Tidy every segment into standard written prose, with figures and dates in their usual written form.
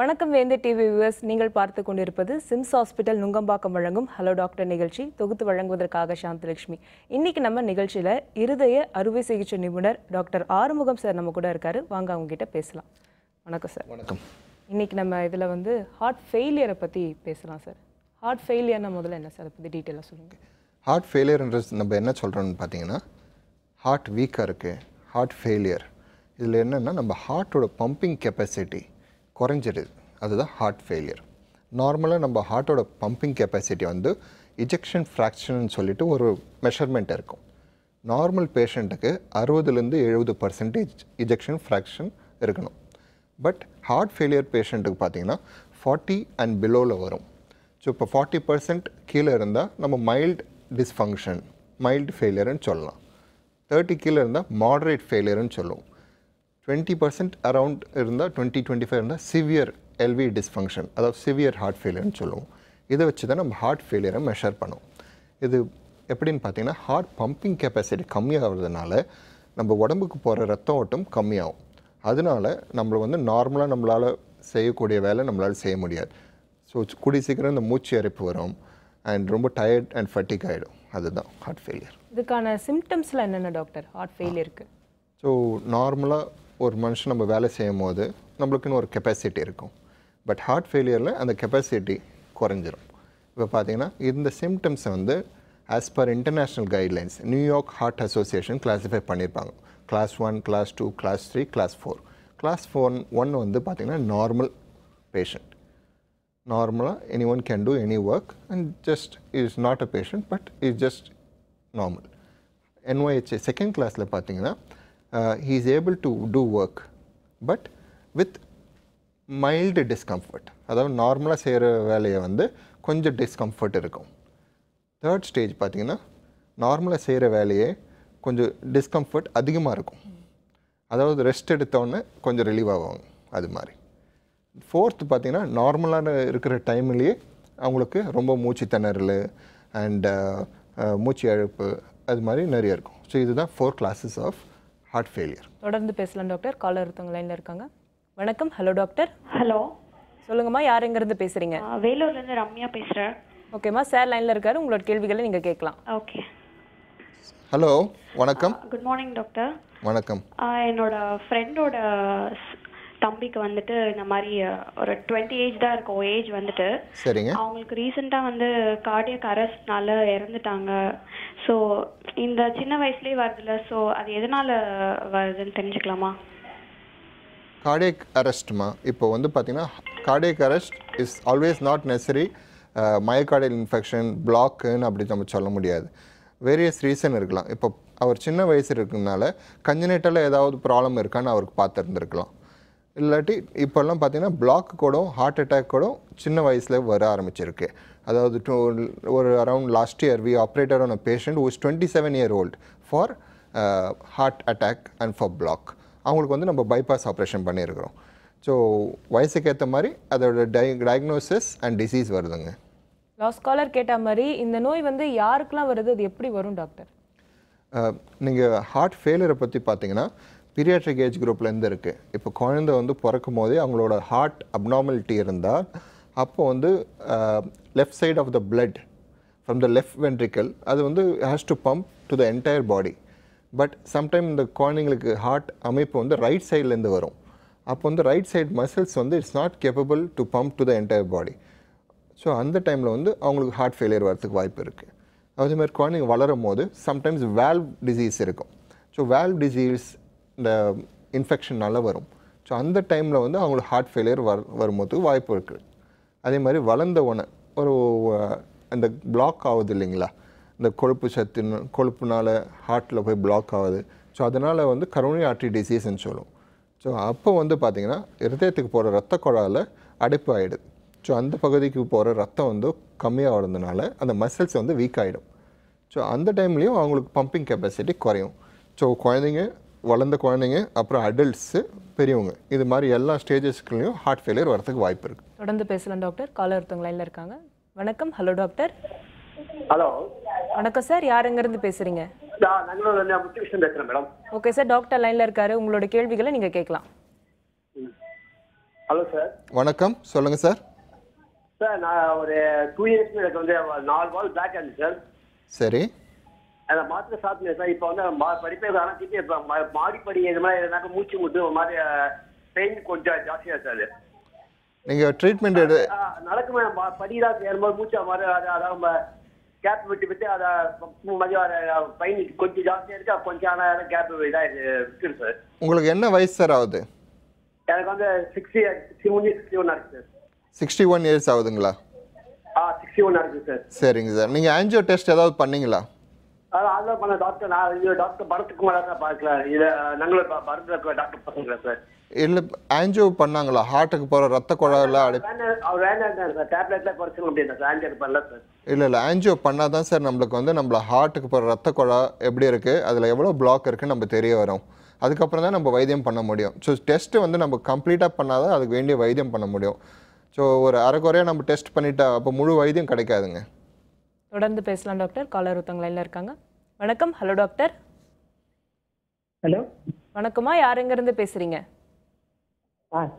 வணக்கம் வேந்தர் TV viewers, நீங்கள் பார்த்து கொண்டிருப்பது சிம்ஸ் ஹாஸ்பிட்டல் நுங்கம்பாக்கம் வழங்கும் ஹலோ டாக்டர் நிகழ்ச்சி. தொகுத்து வழங்குவதற்காக சாந்தி லட்சுமி. இன்றைக்கி நம்ம நிகழ்ச்சியில் இருதய அறுவை சிகிச்சை நிபுணர் டாக்டர் ஆறுமுகம் சார் நம்ம கூட இருக்கார். வாங்க அவங்ககிட்ட பேசலாம். வணக்கம் சார். வணக்கம். இன்றைக்கி நம்ம இதில் வந்து ஹார்ட் ஃபெயிலியரை பற்றி பேசலாம் சார். ஹார்ட் ஃபெயிலியர்னால் முதல்ல என்ன சார், அதை பற்றி டீட்டெயிலாக சொல்லுங்கள். ஹார்ட் ஃபெயிலியர்ன்றது நம்ம என்ன சொல்கிறோன்னு பார்த்தீங்கன்னா, ஹார்ட் வீக்காக இருக்குது, ஹார்ட் ஃபெயிலியர். இதில் என்னென்னா நம்ம ஹார்ட்டோட பம்பிங் கெப்பாசிட்டி குறைஞ்சிடுது, அதுதான் ஹார்ட் ஃபெயிலியர். நார்மலாக நம்ம ஹார்ட்டோட பம்பிங் கெப்பாசிட்டி வந்து இஜெக்ஷன் ஃப்ராக்ஷன் சொல்லிட்டு ஒரு மெஷர்மெண்ட் இருக்கும். நார்மல் பேஷண்ட்டுக்கு 60-70% இஜெக்ஷன் ஃப்ராக்ஷன் இருக்கணும். பட் ஹார்ட் ஃபெயிலியர் பேஷண்ட்டுக்கு பார்த்திங்கன்னா 40 and below வரும். ஸோ இப்போ 40% கீழே இருந்தால் நம்ம மைல்டு டிஸ்ஃபங்க்ஷன், மைல்டு ஃபெயிலியர்னு சொல்லலாம். 30 கீழே இருந்தால் மாடரேட் ஃபெயிலியர்னு சொல்லுவோம். 20% அரவுண்ட் இருந்தால் 20-25 இருந்தால் சிவியர் எல்வி டிஸ்ஃபங்க்ஷன், அதாவது சிவியர் ஹார்ட் ஃபெயிலியர்னு சொல்லுவோம். இதை வச்சு தான் நம்ம ஹார்ட் ஃபெயிலியரை மெஷர் பண்ணுவோம். இது எப்படின்னு பார்த்தீங்கன்னா, ஹார்ட் பம்பிங் கெப்பாசிட்டி கம்மியாகிறதுனால நம்ம உடம்புக்கு போகிற ரத்த ஓட்டம் கம்மியாகும். அதனால நம்மளை வந்து நார்மலாக நம்மளால் செய்யக்கூடிய வேலை நம்மளால் செய்ய முடியாது. ஸோ கூடி சீக்கிரம் இந்த மூச்சு அரைப்பு வரும் அண்ட் ரொம்ப டயர்ட் அண்ட் ஃபட்டிக் ஆகிடும். அதுதான் ஹார்ட் ஃபெயிலியர். இதுக்கான சிம்டம்ஸில் என்னென்ன டாக்டர் ஹார்ட் ஃபெயிலியருக்கு? ஸோ நார்மலாக ஒரு மனுஷன் நம்ம வேலை செய்யும் போது நம்மளுக்குன்னு ஒரு கெப்பாசிட்டி இருக்கும். பட் ஹார்ட் ஃபெயிலியரில் அந்த கெப்பாசிட்டி குறைஞ்சிரும். இப்போ பார்த்தீங்கன்னா இந்த சிம்டம்ஸை வந்து as per international guidelines New York heart association classify பண்ணியிருப்பாங்க. Class 1, Class 2, Class 3, Class 4. Class 1 வந்து பார்த்திங்கன்னா நார்மல் பேஷண்ட், நார்மலாக anyone can do any work and just is not a patient but is just normal. NYHA second கிளாஸில் பார்த்திங்கன்னா he is able to do work but with mild discomfort, அதாவது நார்மலாக செய்கிற வேலையை வந்து கொஞ்சம் டிஸ்கம்ஃபர்ட் இருக்கும். தேர்ட் ஸ்டேஜ் பார்த்திங்கன்னா நார்மலாக செய்கிற வேலையே கொஞ்சம் டிஸ்கம்ஃபர்ட் அதிகமாக இருக்கும், அதாவது ரெஸ்ட் எடுத்தோடனே கொஞ்சம் ரிலீவ் ஆவாங்க அது மாதிரி. ஃபோர்த்து பார்த்திங்கன்னா நார்மலான இருக்கிற டைம்லேயே அவங்களுக்கு ரொம்ப மூச்சு திணறல் அண்ட் மூச்சு இழப்பு அது மாதிரி நிறைய இருக்கும். ஸோ இதுதான் 4 classes of ஹார்ட் ஃபெயிலியர். தொடர்ந்து பேசலாம் டாக்டர். காலர் ஒருத்தவங்க லைனில் இருக்காங்க. வணக்கம். Hello doctor. ஹலோ, சொல்லுங்கம்மா. யார் எங்கேருந்து பேசுகிறீங்க? வேலூர்லேருந்து ரம்யா பேசுகிறேன். ஓகேம்மா, சார் லைனில் இருக்காரு, உங்களோட கேள்விகளை நீங்கள் கேட்கலாம். ஓகே. ஹலோ, வணக்கம். Good morning doctor. வணக்கம். என்னோட ஃப்ரெண்டோட தம்பிக்கு வந்துட்டு இந்த மாதிரி ஒரு 20 தான் இருக்கும் ஏஜ் வந்துட்டு. சரிங்க. அவங்களுக்கு ரீசெண்டாக வந்து கார்டியாக் அரெஸ்ட்னால இறந்துட்டாங்க. ஸோ இந்த சின்ன வயசுலேயே வருதுல்ல, ஸோ அது எதனால் வருதுன்னு தெரிஞ்சுக்கலாமா? கார்டியாக் அரெஸ்ட்டுமா? இப்போ வந்து பார்த்தீங்கன்னா cardiac arrest is always not necessary myocardial infection பிளாக்குன்னு அப்படி நம்ம சொல்ல முடியாது. வேரியஸ் ரீசன் இருக்கலாம். இப்போ அவர் சின்ன வயசு இருக்கிறதுனால கன்ஜெனிட்டலில் ஏதாவது ப்ராப்ளம் இருக்கான்னு அவருக்கு பார்த்துருந்துருக்கலாம். இல்லாட்டி இப்போல்லாம் பார்த்தீங்கன்னா பிளாக் கூடம் ஹார்ட் அட்டாக் கூடம் சின்ன வயசில் வர ஆரம்பிச்சிருக்கு. அதாவது ஒரு around last year we operated on a patient who is 27 years old for heart attack and for block. அவங்களுக்கு வந்து நம்ம பைபாஸ் ஆப்ரேஷன் பண்ணியிருக்கிறோம். ஸோ வயசுக்கு ஏற்ற மாதிரி அதோட டயக்னோசிஸ் அண்ட் டிசீஸ் வருதுங்க. லாஸ்ட் காலர் கேட்ட மாதிரி இந்த நோய் வந்து யாருக்கெல்லாம் வருது, அது எப்படி வரும் டாக்டர்? நீங்கள் ஹார்ட் ஃபெயிலியரை பற்றி பார்த்தீங்கன்னா பீரியாட்ரிக் ஏஜ் குரூப்லேருந்து இருக்குது. இப்போ குழந்தை வந்து பிறக்கும் போதே அவங்களோட ஹார்ட் அப்னார்மாலிட்டி இருந்தால் அப்போ வந்து left side of the blood from the left ventricle அது வந்து has to pump to the entire body. But sometime இந்த குழந்தைங்களுக்கு ஹார்ட் அமைப்பு வந்து ரைட் சைட்லேருந்து வரும். அப்போ வந்து ரைட் சைட் மசில்ஸ் வந்து it's not capable to pump to the entire body. So அந்த டைமில் வந்து அவங்களுக்கு ஹார்ட் ஃபெயிலியர் வரதுக்கு வாய்ப்பு இருக்குது. அதேமாதிரி குழந்தைங்க வளரும் போது சம்டைம்ஸ் வால்வ் டிசீஸ் இருக்கும். ஸோ வால்வ் டிசீஸ் இந்த இன்ஃபெக்ஷனால் வரும். ஸோ அந்த டைமில் வந்து அவங்களுக்கு ஹார்ட் ஃபெயிலியர் வரும்போதுக்கு வாய்ப்பு இருக்குது. அதே மாதிரி வளர்ந்த ஒன்று ஒரு அந்த பிளாக் ஆகுது இல்லைங்களா, இந்த கொழுப்பு சத்து கொழுப்புனால் ஹார்ட்டில் போய் பிளாக் ஆகுது. ஸோ அதனால் வந்து கரோனரி ஆர்டரி டிசீஸ்ன்னு சொல்லுவோம். ஸோ அப்போ வந்து பார்த்திங்கன்னா இருதயத்துக்கு போகிற ரத்த குழாயில் அடைப்பு ஆகிடுது. ஸோ அந்த பகுதிக்கு போகிற ரத்தம் வந்து கம்மியாகிறதுனால அந்த மசில்ஸ் வந்து வீக் ஆகிடும். ஸோ அந்த டைம்லேயும் அவங்களுக்கு பம்பிங் கெப்பாசிட்டி குறையும். ஸோ குழந்தைங்க, வளர்ந்த குழந்தைங்க, அப்புறம் அடல்ட்ஸு, பெரியவங்க, இது மாதிரி எல்லா ஸ்டேஜஸ்க்குலையும் ஹார்ட் ஃபெயிலியர் வரதுக்கு வாய்ப்பு இருக்குது. தொடர்ந்து பேசலாம் டாக்டர். காலர் ஒருத்தவங்க லைனில் இருக்காங்க. வணக்கம். Hello doctor. ஹலோ, வணக்கம் சார். யாருங்கிறது பேசுகிறீங்க? பேசுகிறேன் மேடம். ஓகே சார், டாக்டர் லைனில் இருக்காரு, உங்களோட கேள்விகளை நீங்கள் கேட்கலாம். Hello sir. வணக்கம், சொல்லுங்க சார். சார் நான் ஒரு 2 years எனக்கு வந்து 4 ball பேக் ஆகுது சார். சரி, அதை மாத்திரை சாப்பிட்டேன் சார். இப்போ வந்து படிப்பே ஆரம்பிச்சு இப்போ மாடிப்படி இது மாதிரி எதுனாக்கா மூச்சு முட்டு ஒரு மாதிரி பெயின் கொஞ்சம் ஜாஸ்தியாக சார். நீங்கள் ட்ரீட்மெண்ட் எடு நடக்குமே படிதான் சேரும்போது மூச்சா மாதிரி அதான் கேப் விட்டு விட்டு அதை மதியம் பையன் கொஞ்சம் ஜாஸ்தியாக இருக்கு. கொஞ்சம் ஆனால் கேப் இதாக இருக்குது சார். உங்களுக்கு என்ன வயசு சார் ஆகுது? எனக்கு வந்து 61 ஆகுது சார். 61 இயர்ஸ் ஆகுதுங்களா? 61 ஆகுது சார். சரிங்க சார். நீங்கள் ஆன்ஜியோ டெஸ்ட் ஏதாவது பண்ணீங்களா? அதெல்லாம் பண்ண டாக்டர். நான் டாக்டர் பரத்குமார் தான் பார்க்கலாம். இதை நாங்களும் பரத்தில் டாக்டர் பார்த்துக்கலாம் சார். இல்லை ஆன்ஜியோ பண்ணாங்களா? ஹார்ட்டுக்கு போகிற ரத்த குழாயெல்லாம் இல்லை இல்லை ஆன்ஜியோ பண்ணால் தான் சார் நம்மளுக்கு வந்து நம்மளை ஹார்ட்டுக்கு போகிற ரத்த குழா எப்படி இருக்குது, அதில் எவ்வளோ பிளாக் இருக்குதுன்னு நம்ம தெரிய வரும். அதுக்கப்புறம் தான் நம்ம வைத்தியம் பண்ண முடியும். ஸோ டெஸ்ட்டு வந்து நம்ம கம்ப்ளீட்டாக பண்ணால் தான் அதுக்கு வேண்டிய வைத்தியம் பண்ண முடியும். ஸோ ஒரு அரைக்குறையாக நம்ம டெஸ்ட் பண்ணிட்டா அப்போ முழு வைத்தியம் கிடைக்காதுங்க. தொடர்ந்து பேசலாம் டாக்டர். காலர் ஒருத்தங்களையில் இருக்காங்க. வணக்கம், ஹலோ டாக்டர். ஹலோ வணக்கம்மா, யார் எங்கேருந்து பேசுகிறீங்க?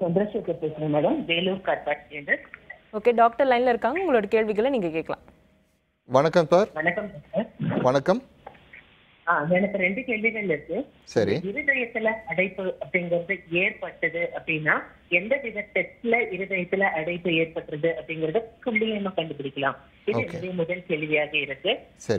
சந்திரசேகர் பேசுகிறேன் மேடம், வேலூர் கார்பாட்சியிலிருந்து. ஓகே, டாக்டர் லைனில் இருக்காங்க, உங்களோட கேள்விகளை நீங்கள் கேட்கலாம். வணக்கம் சார். வணக்கம் சார். வணக்கம். எனக்கு 2 கேள்விகள் இருக்கு. சரி, இருதயத்துல அடைப்பு அப்படிங்கிறது ஏற்பட்டது அப்படின்னா எந்த வித டெஸ்ட்ல இருதயத்துல அடைப்பு ஏற்பட்டது அப்படிங்கறத துல்லியமா கண்டுபிடிக்கலாம்? இது முதல் கேள்வியாக இருக்கு.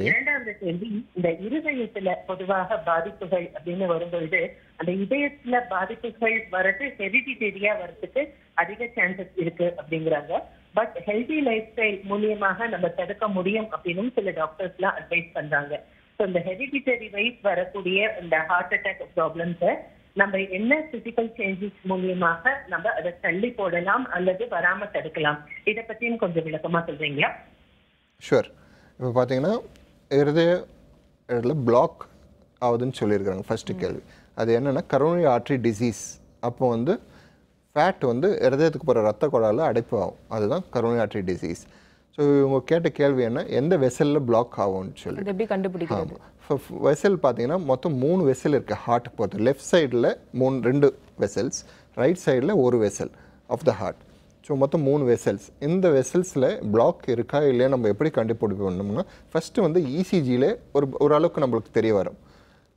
இரண்டாவது கேள்வி, இந்த இருதயத்துல பொதுவாக பாதிப்புகள் அப்படின்னு வரும்பொழுது அந்த இதயத்துல பாதிப்புகள் வர்றது ஹெரிடிட்டரியா வர்றதுக்கு அதிக சான்சஸ் இருக்கு அப்படிங்கிறாங்க. பட் ஹெல்தி லைஃப் ஸ்டைல் மூலியமாக நம்ம தடுக்க முடியும் அப்படின்னு சில டாக்டர்ஸ் எல்லாம் அட்வைஸ் பண்றாங்க. இந்த ஹெரிடிட்டரி வைஸ் வரக்கூடிய இந்த ஹார்ட் அட்டாக் ப்ராப்ளம்ஸ் நம்ம என்ன பிசிக்கல் சேஞ்சஸ் மூலியமாக நம்ம அதை தள்ளி போடலாம் அல்லது வராம தடுக்கலாம்? இதை பத்தியும் கொஞ்சம் விளக்கமா சொல்றீங்களா? ஷூர். இப்போ பார்த்தீங்கன்னா இருதய இடத்துல பிளாக் ஆகுதுன்னு சொல்லியிருக்காங்க. ஃபர்ஸ்ட் கேள்வி அது என்னன்னா கரோனரி ஆர்டரி டிசீஸ். அப்போ வந்து ஃபேட் வந்து இருதயத்துக்கு போகிற ரத்த குழாயில் அடைப்பு ஆகும், அதுதான் கரோனரி ஆர்டரி டிசீஸ். ஸோ இவங்க கேட்ட கேள்வி என்ன, எந்த வெசலில் பிளாக் ஆகும்னு சொல்லி எப்படி கண்டுபிடிக்கிறது? வெசல் பார்த்தீங்கன்னா மொத்தம் 3 வெசல் இருக்குது ஹார்ட்டுக்கு போகிறது. லெஃப்ட் சைடில் 2 வெசல்ஸ், ரைட் சைடில் 1 vessel of the heart. So மொத்தம் 3 வெசல்ஸ். இந்த வெசல்ஸில் பிளாக் இருக்கா இல்லையா நம்ம எப்படி கண்டுபிடிக்கணும்னா ஃபஸ்ட்டு வந்து இசிஜியில் ஓரளவுக்கு நம்மளுக்கு தெரிய வரும்.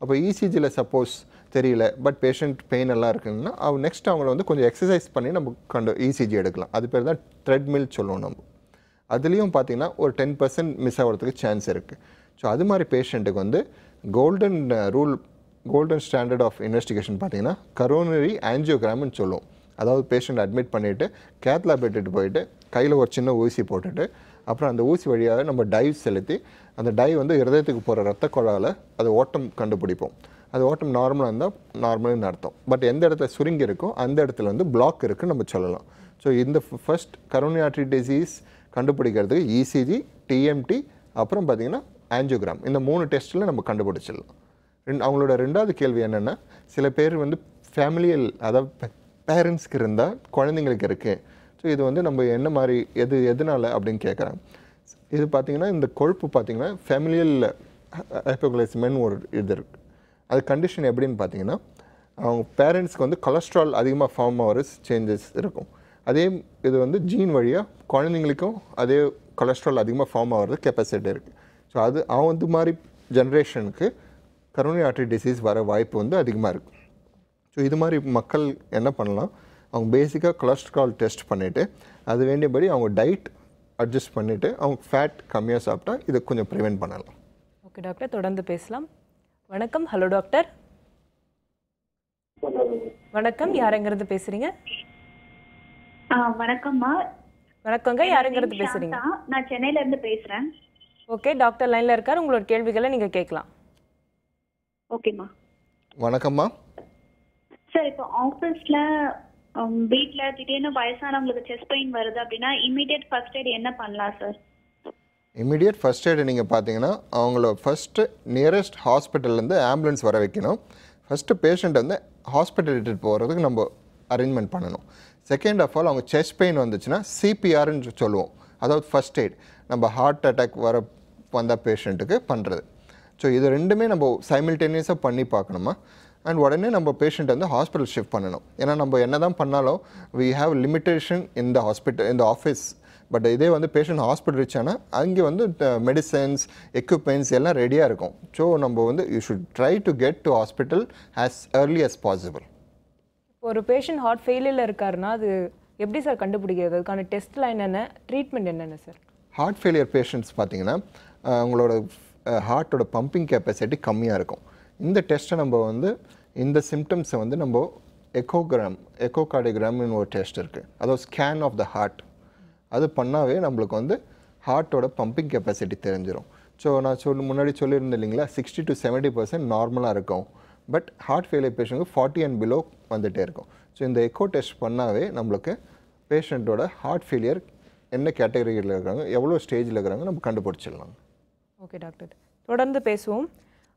அப்போ இசிஜியில் சப்போஸ் தெரியல பட் பேஷண்ட் பெயின் எல்லாம் இருக்குதுன்னா அவங்க நெக்ஸ்ட் அவங்கள வந்து கொஞ்சம் எக்ஸசைஸ் பண்ணி நம்ம இசிஜி எடுக்கலாம். அது பேர் தான் ட்ரெட்மில் சொல்லுவோம் நம்ம. அதுலேயும் பார்த்தீங்கன்னா ஒரு 10% மிஸ் ஆகிறதுக்கு சான்ஸ் இருக்குது. ஸோ அது மாதிரி பேஷண்ட்டுக்கு வந்து golden rule, golden standard of investigation பார்த்தீங்கன்னா கரோனரி ஆன்ஜியோகிராம்னு சொல்லுவோம். அதாவது பேஷண்ட் அட்மிட் பண்ணிவிட்டு கேத்லா பெட்டுட்டு போயிட்டு கையில் ஒரு சின்ன ஊசி போட்டுட்டு அப்புறம் அந்த ஊசி வழியாக நம்ம டைவ் செலுத்தி அந்த டைவ் வந்து இருதயத்துக்கு போகிற ரத்த குழாயில் அது ஓட்டம் கண்டுபிடிப்போம். அது ஓட்டம் நார்மலாக இருந்தால் நார்மல்னு அர்த்தம். பட் எந்த இடத்துல சுருங்கி இருக்கோ அந்த இடத்துல வந்து பிளாக் இருக்குதுன்னு நம்ம சொல்லலாம். ஸோ இந்த ஃபர்ஸ்ட் கரோனரி ஆர்டரி டிசீஸ் கண்டுபிடிக்கிறதுக்கு இசிஜி, டிஎம்டி, அப்புறம் பார்த்திங்கன்னா ஆன்ஜியோகிராம், இந்த 3 டெஸ்ட்டில் நம்ம கண்டுபிடிச்சிடலாம். அவங்களோட 2வது கேள்வி என்னென்னா சில பேர் வந்து ஃபேமிலியல், அதாவது பேரண்ட்ஸ்க்கு இருந்தால் குழந்தைங்களுக்கு இருக்குது. ஸோ இது வந்து நம்ம என்ன மாதிரி எதனால் அப்படின்னு கேட்குறாங்க. இது பார்த்திங்கன்னா இந்த கொழுப்பு பார்த்திங்கன்னா ஃபேமிலியல் ஹைப்போகிளைசமின்னு ஒரு இது இருக்குது. அது கண்டிஷன் எப்படின்னு பார்த்திங்கன்னா அவங்க பேரண்ட்ஸ்க்கு வந்து கொலஸ்ட்ரால் அதிகமாக ஃபார்ம் ஆகிற சேஞ்சஸ் இருக்கும். அதே இது வந்து ஜீன் வழியாக குழந்தைங்களுக்கும் அதே கொலஸ்ட்ரால் அதிகமாக ஃபார்ம் ஆகிறது கெப்பாசிட்டி இருக்குது. ஸோ அது அந்த மாதிரி ஜென்ரேஷனுக்கு கரோனரி ஆர்டரி டிசீஸ் வர வாய்ப்பு வந்து அதிகமாக இருக்குது. ஸோ இது மாதிரி மக்கள் என்ன பண்ணலாம், அவங்க பேசிக்காக கொலஸ்ட்ரால் டெஸ்ட் பண்ணிவிட்டு அது வேண்டியபடி அவங்க டயட் அட்ஜஸ்ட் பண்ணிவிட்டு அவங்க ஃபேட் கம்மியாக சாப்பிட்டா இதை கொஞ்சம் ப்ரிவெண்ட் பண்ணலாம். ஓகே டாக்டர், தொடர்ந்து பேசலாம். வணக்கம், ஹலோ டாக்டர். வணக்கம், யார் எங்கிறது பேசுகிறீங்க? வணக்கம்மா. வணக்கங்க, யாருங்கிறது பேசுறீங்க? நான் சென்னையில இருந்து பேசுறேன். ஓகே, டாக்டர் லைன்ல இருக்காரு, உங்களோட கேள்விகளை நீங்க கேட்கலாம். ஓகேம்மா. வணக்கம்மா. சார் இப்போ ஆபீஸ்ல வீட்ல திடீர்னு வயசானவங்களுக்கு செஸ்ட் பெயின் வருது அப்படினா இமிடியேட் ஃபர்ஸ்ட் எய்ட் என்ன பண்ணலாம் சார்? இமிடியேட் ஃபர்ஸ்ட் எய்ட் நீங்க பாத்தீங்கன்னா அவங்கள ஃபர்ஸ்ட் நியரஸ்ட் ஹாஸ்பிடல்ல இருந்து ஆம்புலன்ஸ் வர வைக்கணும். ஃபர்ஸ்ட் பேஷண்ட் வந்து ஹாஸ்பிடல் இட்டு போறதுக்கு நம்ம அரேஞ்ச்மெண்ட் பண்ணணும். செகண்ட் ஆஃப் ஆல் அவங்க செஸ்ட் பெயின் வந்துச்சுன்னா சிபிஆர்ன்னு சொல்லுவோம், அதாவது ஃபர்ஸ்ட் எய்ட் நம்ம ஹார்ட் அட்டாக் வந்த பேஷண்ட்டுக்கு பண்ணுறது. ஸோ இது 2மே நம்ம சைமில்டேனியஸாக பண்ணி பார்க்கணுமா. and உடனே நம்ம பேஷண்ட் வந்து ஹாஸ்பிட்டல் ஷிஃப்ட் பண்ணணும். ஏன்னா நம்ம என்ன தான் பண்ணாலும் we have limitation in the hospital, in the office. But இதே வந்து பேஷண்ட் ஹாஸ்பிட்டல் ரீச் ஆனால் அங்கே வந்து மெடிசன்ஸ், எக்யூப்மெண்ட்ஸ் எல்லாம் ரெடியாக இருக்கும். ஸோ நம்ம வந்து you should try to get to hospital as early as possible. ஒரு பேஷண்ட் ஹார்ட் ஃபெயிலியரில் இருக்காருன்னா அது எப்படி சார் கண்டுபிடிக்கிறது? அதுக்கான டெஸ்ட்லாம் என்னென்ன, ட்ரீட்மெண்ட் என்னென்ன சார்? ஹார்ட் ஃபெயிலியர் பேஷண்ட்ஸ் பார்த்திங்கன்னா அவங்களோட ஹார்ட்டோட பம்பிங் கெப்பாசிட்டி கம்மியாக இருக்கும். இந்த டெஸ்ட்டை நம்ம வந்து இந்த சிம்டம்ஸை வந்து நம்ம எக்கோகார்டியோகிராம்னு ஒரு டெஸ்ட் இருக்குது. அதாவது ஸ்கேன் ஆஃப் த ஹார்ட். அது பண்ணாவே நம்மளுக்கு வந்து ஹார்ட்டோட பம்பிங் கெப்பாசிட்டி தெரிஞ்சிடும். ஸோ நான் முன்னாடி சொல்லியிருந்தேன் இல்லைங்களா, 60 to 70% நார்மலாக இருக்கும். பட் ஹார்ட் ஃபெயிலியர் பேஷண்ட்டுக்கு 40 and below வந்துகிட்டே இருக்கும். ஸோ இந்த எக்கோ டெஸ்ட் பண்ணாவே நம்மளுக்கு பேஷண்ட்டோட ஹார்ட் ஃபெயிலியர் என்ன கேட்டகரியில் இருக்கிறாங்க, எவ்வளோ ஸ்டேஜில் இருக்கிறாங்க நம்ம கண்டுபிடிச்சிடலாம். ஓகே டாக்டர், தொடர்ந்து பேசுவோம்.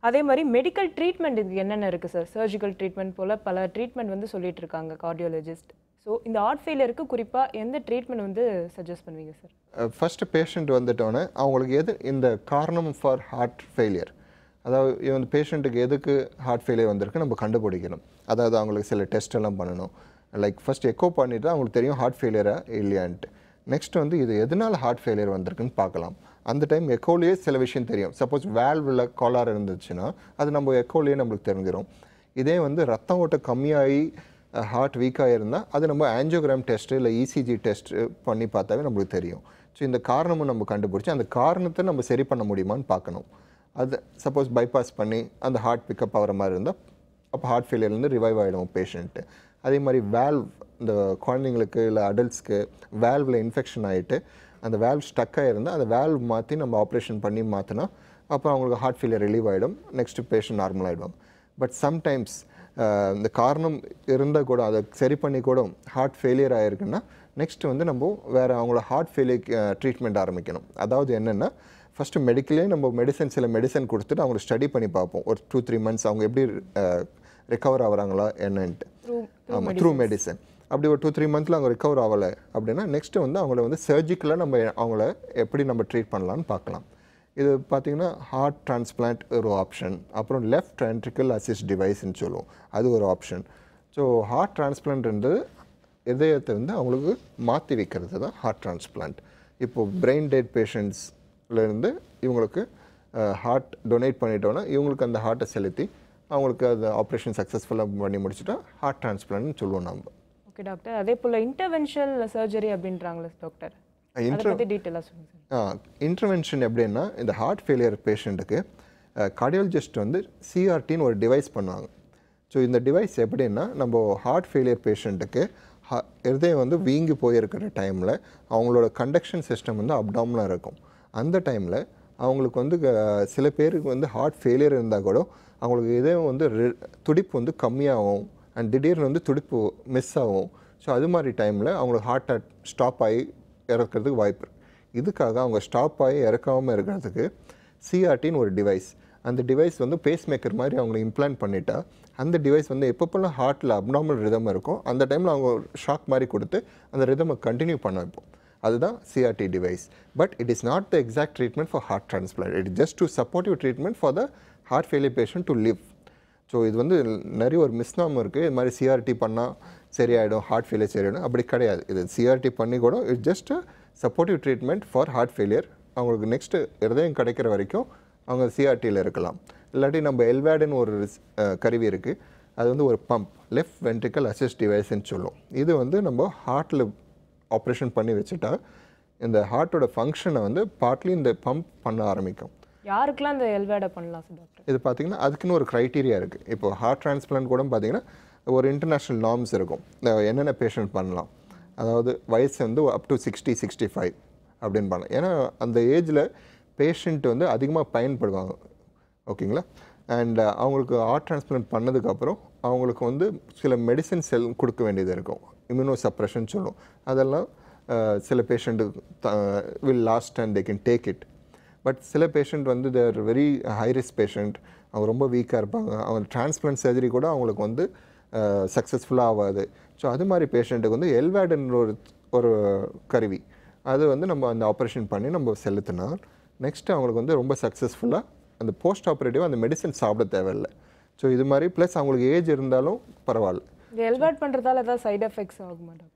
அதே மாதிரி மெடிக்கல் ட்ரீட்மெண்ட் இதுக்கு என்னென்ன இருக்குது சார்? சர்ஜிக்கல் ட்ரீட்மெண்ட் போல் பல ட்ரீட்மெண்ட் வந்து சொல்லிட்டு இருக்காங்க கார்டியாலஜிஸ்ட். ஸோ இந்த ஹார்ட் ஃபெயிலியருக்கு குறிப்பாக எந்த ட்ரீட்மெண்ட் வந்து சஜஸ்ட் பண்ணுவீங்க சார்? ஃபஸ்ட்டு பேஷண்ட் வந்துட்டோன்னே அவங்களுக்கு எது இந்த காரணம் ஃபார் ஹார்ட் ஃபெயிலியர், அதாவது இந்த பேஷண்ட்டுக்கு எதுக்கு ஹார்ட் ஃபெயிலியர் வந்திருக்கு நம்ம கண்டுபிடிக்கணும். அதாவது அவங்களுக்கு சில டெஸ்ட்டெல்லாம் பண்ணணும். லைக் ஃபஸ்ட் எக்கோ பண்ணிவிட்டு அவங்களுக்கு தெரியும் ஹார்ட் ஃபெயிலியராக இல்லையான்ட்டு. நெக்ஸ்ட் வந்து இது எதனால் ஹார்ட் ஃபெயிலியர் வந்திருக்குன்னு பார்க்கலாம். அந்த டைம் எக்கோலேயே சில விஷயம் தெரியும். சப்போஸ் வேல்வில் கோளாறு இருந்துச்சுன்னா அது நம்ம எக்கோலேயே நம்மளுக்கு தெரிஞ்சிடும். இதே வந்து ரத்தம் ஓட்டம் கம்மியாகி ஹார்ட் வீக்காக இருந்தால் அது நம்ம ஆஞ்சியோகிராம் டெஸ்ட்டு இல்லை இசிஜி டெஸ்ட்டு பண்ணி பார்த்தாவே நம்மளுக்கு தெரியும். ஸோ இந்த காரணமும் நம்ம கண்டுபிடிச்சி அந்த காரணத்தை நம்ம சரி பண்ண முடியுமான்னு பார்க்கணும். அது சப்போஸ் பைபாஸ் பண்ணி அந்த ஹார்ட் பிக்கப் ஆகிற மாதிரி இருந்தால் அப்போ ஹார்ட் ஃபெயிலியர்லேருந்து ரிவைவ் ஆகிடும் பேஷண்ட்டு. அதே மாதிரி வேல்வ், இந்த குழந்தைங்களுக்கு இல்லை அடல்ட்ஸ்க்கு வேல்வில் இன்ஃபெக்ஷன் ஆகிட்டு அந்த வேல்வ் ஸ்டக்காக இருந்தால் அந்த வேல்வ் மாற்றி நம்ம ஆப்ரேஷன் பண்ணி மாற்றினா அப்போ அவங்களுக்கு ஹார்ட் ஃபெயிலியர் ரிலீவ் ஆகிடும். நெக்ஸ்ட்டு பேஷண்ட் நார்மல் ஆகிடுவாங்க. பட் சம்டைம்ஸ் இந்த காரணம் இருந்தால் கூட அதை சரி பண்ணி கூட ஹார்ட் ஃபெயிலியர் ஆகிருக்குன்னா நெக்ஸ்ட்டு வந்து நம்ம வேறு அவங்கள ஹார்ட் ஃபெயிலியர் ட்ரீட்மெண்ட் ஆரம்பிக்கணும். அதாவது என்னென்னா ஃபஸ்ட்டு மெடிக்கலே நம்ம மெடிசன், சில மெடிசன் கொடுத்துட்டு அவங்களை ஸ்டடி பண்ணி பார்ப்போம். ஒரு 2-3 months அவங்க எப்படி ரெக்கவர் ஆகிறாங்களா என்னன்ட்டு. ஆமாம், த்ரூ மெடிசன். அப்படி ஒரு 2-3 months அவங்க ரிகவர் ஆகலை அப்படின்னா நெக்ஸ்ட்டு வந்து அவங்கள வந்து சர்ஜிக்கலாக நம்ம அவங்கள எப்படி நம்ம ட்ரீட் பண்ணலான்னு பார்க்கலாம். இது பார்த்திங்கன்னா ஹார்ட் டிரான்ஸ்பிளான்ட் ஒரு ஆப்ஷன், அப்புறம் லெஃப்ட் வென்ட்ரிக்கல் அசிஸ்ட் டிவைஸ்ன்னு சொல்லுவோம், அது ஒரு ஆப்ஷன். ஸோ ஹார்ட் டிரான்ஸ்பிளான்ட்ன்றது இதயத்தை வந்து அவங்களுக்கு மாற்றி வைக்கிறது தான் ஹார்ட் டிரான்ஸ்பிளான்ட். இப்போது பிரெயின் டெட் பேஷண்ட்ஸ்லேருந்து இவங்களுக்கு ஹார்ட் டொனேட் பண்ணிட்டோன்னா இவங்களுக்கு அந்த ஹார்ட்டை செலுத்தி அவங்களுக்கு அது ஆப்ரேஷன் சக்ஸஸ்ஃபுல்லாக பண்ணி முடிச்சுட்டா ஹார்ட் டிரான்ஸ்பிளான்ட்னு சொல்லுவோம் நம்ம. ஓகே டாக்டர், அதே போல் இன்டர்வென்ஷன் சர்ஜரி அப்படின்றாங்களே டாக்டர், டீட்டெயிலாக சொல்லுங்கள். இன்டர்வென்ஷன் எப்படின்னா இந்த ஹார்ட் ஃபெயிலியர் பேஷண்ட்டுக்கு கார்டியாலஜிஸ்ட் வந்து சிஆர்டின்னு ஒரு டிவைஸ் பண்ணுவாங்க. ஸோ இந்த டிவைஸ் எப்படின்னா நம்ம ஹார்ட் ஃபெயிலியர் பேஷண்ட்டுக்கு இதயம் வந்து வீங்கி போயிருக்கிற டைமில் அவங்களோட கண்டக்ஷன் சிஸ்டம் வந்து அப்டாமினாக இருக்கும். அந்த டைமில் அவங்களுக்கு வந்து சில பேருக்கு வந்து ஹார்ட் ஃபெயிலியர் இருந்தால் கூட அவங்களுக்கு இதயம் வந்து துடிப்பு வந்து கம்மியாகும் அண்ட் திடீர்னு வந்து துடிப்பு மிஸ் ஆகும். ஸோ அது மாதிரி டைமில் அவங்களுக்கு ஹார்ட் அட்டாக் ஸ்டாப் ஆகி இறக்கிறதுக்கு வாய்ப்பு இருக்குது. இதுக்காக அவங்க ஸ்டாப் ஆகி இறக்காமல் இருக்கிறதுக்கு சிஆர்டின்னு ஒரு டிவைஸ், அந்த டிவைஸ் வந்து பேஸ்மேக்கர் மாதிரி அவங்களை இம்ப்ளான்ட் பண்ணிட்டா அந்த டிவைஸ் வந்து எப்பப்பெல்லாம் ஹார்ட்டில் அப்நார்மல் ரிதம் இருக்கும் அந்த டைமில் அவங்க ஷாக் மாதிரி கொடுத்து அந்த ரிதமை கண்டினியூ பண்ண வைப்போம். அதுதான் CRT device. But it is not the exact treatment for heart transplant. It is just to supportive treatment for the heart failure patient to live. So இது வந்து நிறைய ஒரு மிஸ்நாமம் இருக்குது, இது மாதிரி சிஆர்டி பண்ணால் சரியாயிடும், ஹார்ட் ஃபெயிலியர் சரியாயிடும், அப்படி கிடையாது. இது சிஆர்டி பண்ணி கூட it just supportive treatment for heart failure. அவங்களுக்கு நெக்ஸ்ட்டு இதயம் கிடைக்கிற வரைக்கும் அவங்க சிஆர்டியில் இருக்கலாம். இல்லாட்டி நம்ம எல்வேடுன்னு ஒரு கருவி இருக்குது, அது வந்து ஒரு பம்ப், லெஃப்ட் வென்ட்ரிக்கல் அசிஸ்ட் டிவைஸ்ன்னு சொல்லுவோம். இது வந்து நம்ம ஹார்ட்டில் ஆப்ரேஷன் பண்ணி வச்சுட்டா இந்த ஹார்ட்டோட ஃபங்க்ஷனை வந்து பார்ட்லி இந்த பம்ப் பண்ண ஆரம்பிக்கும். யாருக்கெல்லாம் இந்த எல்வேடை பண்ணலாம் டாக்டர்? இது பார்த்திங்கன்னா அதுக்குன்னு ஒரு க்ரைட்டீரியா இருக்குது. இப்போ ஹார்ட் டிரான்ஸ்பிளான்ட் கூட பார்த்திங்கன்னா ஒரு இன்டர்நேஷ்னல் நார்ம்ஸ் இருக்கும், என்னென்ன பேஷண்ட் பண்ணலாம். அதாவது வயசு வந்து அப் டு 60-65 அப்படின்னு பண்ணலாம். ஏன்னா அந்த ஏஜில் பேஷண்ட் வந்து அதிகமாக பயன்படுவாங்க. ஓகேங்களா. அண்ட் அவங்களுக்கு ஹார்ட் டிரான்ஸ்பிளான்ட் பண்ணதுக்கப்புறம் அவங்களுக்கு வந்து சில மெடிசன்ஸ் எல்லாம் கொடுக்க வேண்டியது இருக்கும், இம்யூனோ சப்ரஷன் சொல்லுவோம். அதெல்லாம் சில patient will last and they can take it. But சில பேஷண்ட் வந்து தேர் வெரி ஹை ரிஸ்க் பேஷண்ட், அவங்க ரொம்ப வீக்காக இருப்பாங்க, அவங்க டிரான்ஸ்பிளான்ட் சர்ஜரி கூட அவங்களுக்கு வந்து சக்ஸஸ்ஃபுல்லாக ஆகாது. ஸோ அது மாதிரி பேஷண்ட்டுக்கு வந்து எல்வேடுன்ற ஒரு கருவி, அது வந்து நம்ம அந்த ஆப்ரேஷன் பண்ணி நம்ம செலுத்தினா நெக்ஸ்ட்டு அவங்களுக்கு வந்து ரொம்ப சக்ஸஸ்ஃபுல்லாக அந்த போஸ்ட் ஆப்ரேட்டிவாக அந்த மெடிசன் சாப்பிட தேவையில்லை. ஸோ இது மாதிரி ப்ளஸ் அவங்களுக்கு ஏஜ் இருந்தாலும் பரவாயில்ல. எல்வாட் பண்ணுறதால ஏதாவது சைட் எஃபெக்ட்ஸ் ஆகுமா டாக்டர்?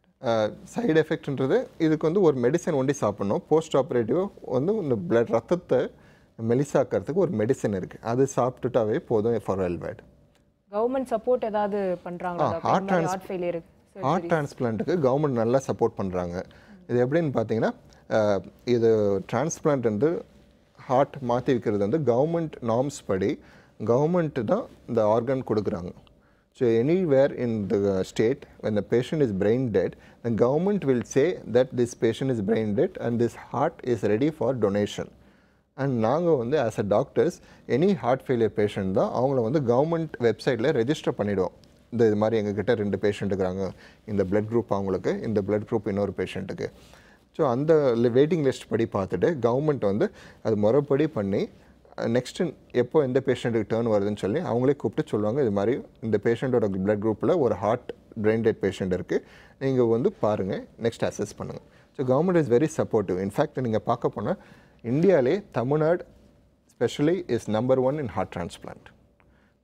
சைடு எஃபெக்ட்ன்றது இதுக்கு வந்து ஒரு மெடிசன் ஒண்டி சாப்பிட்ணும். போஸ்ட் ஆப்ரேட்டிவ் வந்து இந்த பிளட் ரத்தத்தை மெலிசாக்கிறதுக்கு ஒரு மெடிசன் இருக்குது, அது சாப்பிட்டுட்டாவே போதும் ஃபார் எல்வேட். கவர்மெண்ட் சப்போர்ட் ஏதாவது பண்ணுறாங்களா? ஹார்ட் டிரான்ஸ்பிளான்ட்டுக்கு கவர்மெண்ட் நல்லா சப்போர்ட் பண்ணுறாங்க. இது எப்படின்னு பார்த்தீங்கன்னா, இது டிரான்ஸ்பிளான்ட் வந்து ஹார்ட் மாற்றி வைக்கிறது வந்து கவர்மெண்ட் நார்ம்ஸ் படி கவர்மெண்ட்டு தான் இந்த ஆர்கன் கொடுக்குறாங்க. So anywhere in the state when the patient is brain dead, the government will say that this patient is brain dead and this heart is ready for donation. And naanga vande as a doctors, any heart failure patient da avanga vande government website la register pannidom. Indha mari enga kitta rendu patient irukanga, indha blood group avangalukku, indha blood group inoru patient ku. So andha waiting list padi paathute government vande adu morapadi panni next எப்போ எந்த பேஷண்ட்டுக்கு turn வருதுன்னு சொல்லி அவங்களே கூப்பிட்டு சொல்லுவாங்க, இது மாதிரி இந்த பேஷண்ட்டோட பிளட் குரூப்பில் ஒரு ஹார்ட் பிரெயின் டெட் பேஷண்ட் இருக்குது, நீங்கள் வந்து பாருங்கள், நெக்ஸ்ட் அசஸ் பண்ணுங்கள். So government is very supportive. In fact நீங்கள் பார்க்க போனால் இந்தியாவிலே Tamil Nadu specially is No. 1 in heart transplant.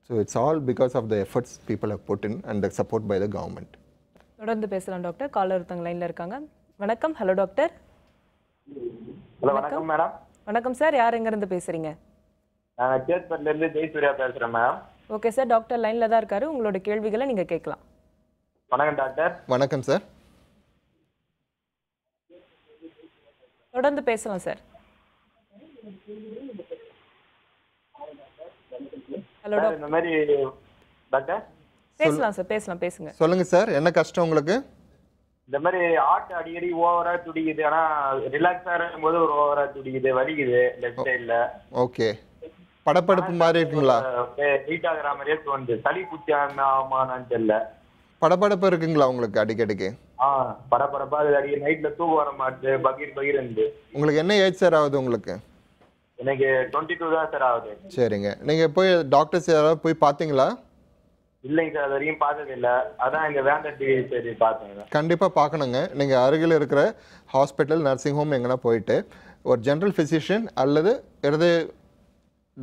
So it's all because of the efforts people have put in and support by the government. தொடர்ந்து பேசலாம் டாக்டர். காலர் ஒருத்தங்க லைனில் இருக்காங்க. வணக்கம். Hello doctor. ஹலோ வணக்கம் மேடம். வணக்கம் சார். யார் எங்கேருந்து பேசுகிறீங்க? நான் கேட்பட்லேருந்து ஜெய்சூர்யா பேசுகிறேன் மேம். Okay sir. டாக்டர் லைனில் தான் இருக்காரு, உங்களோட கேள்விகளை நீங்கள் கேட்கலாம். வணக்கம் டாக்டர். வணக்கம் சார். தொடர்ந்து பேசலாம் சார். Hello doctor. இந்த மாதிரி டாக்டர் பேசலாம் சார். பேசுங்க. சொல்லுங்கள் சார், என்ன கஷ்டம் உங்களுக்கு? இந்த மாதிரி ஹார்ட் அடிக்கடி ஓவராக துடிக்குது, ஆனால் ரிலாக்ஸாக இருக்கும்போது ஒரு ஓவராக துடிக்குது, வலிக்குது லெஃப்ட் சைடில். ஓகே. படப்படுப்பு மாதிரி இருக்குங்களா? படப்படுப்பு இருக்குங்களா உங்களுக்கு அடிக்கடிக்கு? உங்களுக்கு என்ன ஏஜ் சார் ஆகுது உங்களுக்கு? எனக்கு 22 தான் சார் ஆகுது. சரிங்க. நீங்க போய் டாக்டர்ஸ் யாராவது போய் பாத்தீங்களா? இல்லைங்க சார், அது வரைக்கும் பார்த்தது இல்லை. அதான் இங்கே வேண்டர் டிவி சரி பார்த்தேங்க. கண்டிப்பாக பார்க்கணுங்க. நீங்கள் அருகில் இருக்கிற ஹாஸ்பிட்டல், நர்சிங் ஹோம் எங்கன்னா போயிட்டு ஒரு ஜென்ரல் ஃபிசிஷியன் அல்லது எதாவது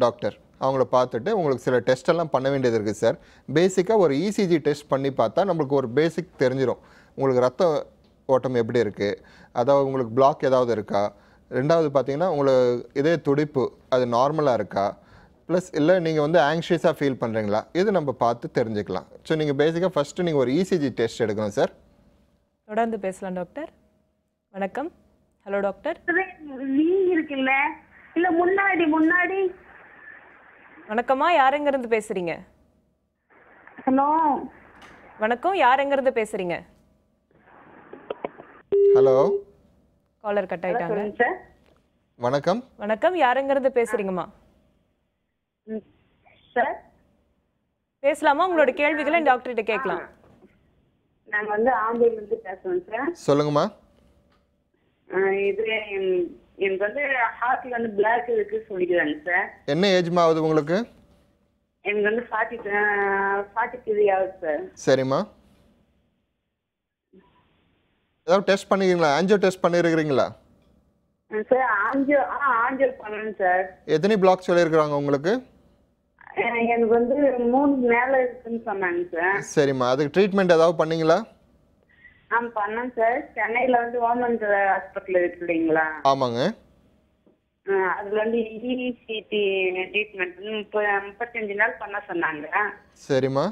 டாக்டர் அவங்கள பார்த்துட்டு உங்களுக்கு சில டெஸ்டெல்லாம் பண்ண வேண்டியது இருக்குது சார். பேசிக்காக ஒரு ECG டெஸ்ட் பண்ணி பார்த்தா நம்மளுக்கு ஒரு பேசிக் தெரிஞ்சிடும். உங்களுக்கு ரத்த ஓட்டம் எப்படி இருக்குது, அதாவது உங்களுக்கு பிளாக் ஏதாவது இருக்கா, ரெண்டாவது பார்த்தீங்கன்னா உங்களுக்கு இதே துடிப்பு அது நார்மலாக இருக்கா, ப்ளஸ் இல்லை நீங்கள் வந்து ஆங்ஷியஸாக ஃபீல் பண்ணுறீங்களா, இது நம்ம பார்த்து தெரிஞ்சுக்கலாம். ஸோ நீங்கள் பேசிக்காக ஃபஸ்ட்டு நீங்கள் ஒரு ECG டெஸ்ட் எடுக்கணும் சார். தொடர்ந்து பேசலாம் டாக்டர். வணக்கம். Hello doctor. இருக்குல்ல இல்லை முன்னாடி முன்னாடி. வணக்கம்மா. யார் எங்கேருந்து பேசுகிறீங்க? ஹலோ வணக்கம். யார் எங்கேருந்து பேசுகிறீங்க? ஹலோ. காலர் கட் ஆகிட்டாங்க சார். வணக்கம். வணக்கம். யார் எங்கேருந்து பேசுகிறீங்கம்மா? சார் பேசலாமா? உங்களோட கேள்விகளை டாக்டர்கிட்ட கேட்கலாம். நாங்கள் வந்து ஆம்பூலேருந்து பேசுகிறோம் சார். சொல்லுங்கம்மா. இது எனக்கு வந்து ஹார்ட்ல வந்து பிளாக் இருக்கு சொல்லிக்கிறாங்க சார். என்ன ஏஜ்மா ஆகுது உங்களுக்கு? எனக்கு வந்து 43 ஆகுது சார். சரிம்மா. ஏதாவது டெஸ்ட் பண்ணிருக்கீங்களா? ஆஞ்சியோ டெஸ்ட் பண்ணிருக்கீங்களா சார்? ஆஞ்சியோ பண்ணேன் சார். எத்தனை பிளாக் சொல்லிருக்காங்க உங்களுக்கு? எனக்கு வந்து 3 மேல இருக்குன்னு சொன்னாங்க சார். சரிம்மா. அதுக்கு ட்ரீட்மென்ட் ஏதாவது பண்ணீங்களா? பண்ணேன் சார். சென்னையில் வந்து கவர்மெண்ட் ஹாஸ்பிட்டல் இருக்குங்களா? ஆமாங்க. அதில் வந்து ECT ட்ரீட்மெண்ட் 35 நாள் பண்ண சொன்னாங்க. சரிம்மா.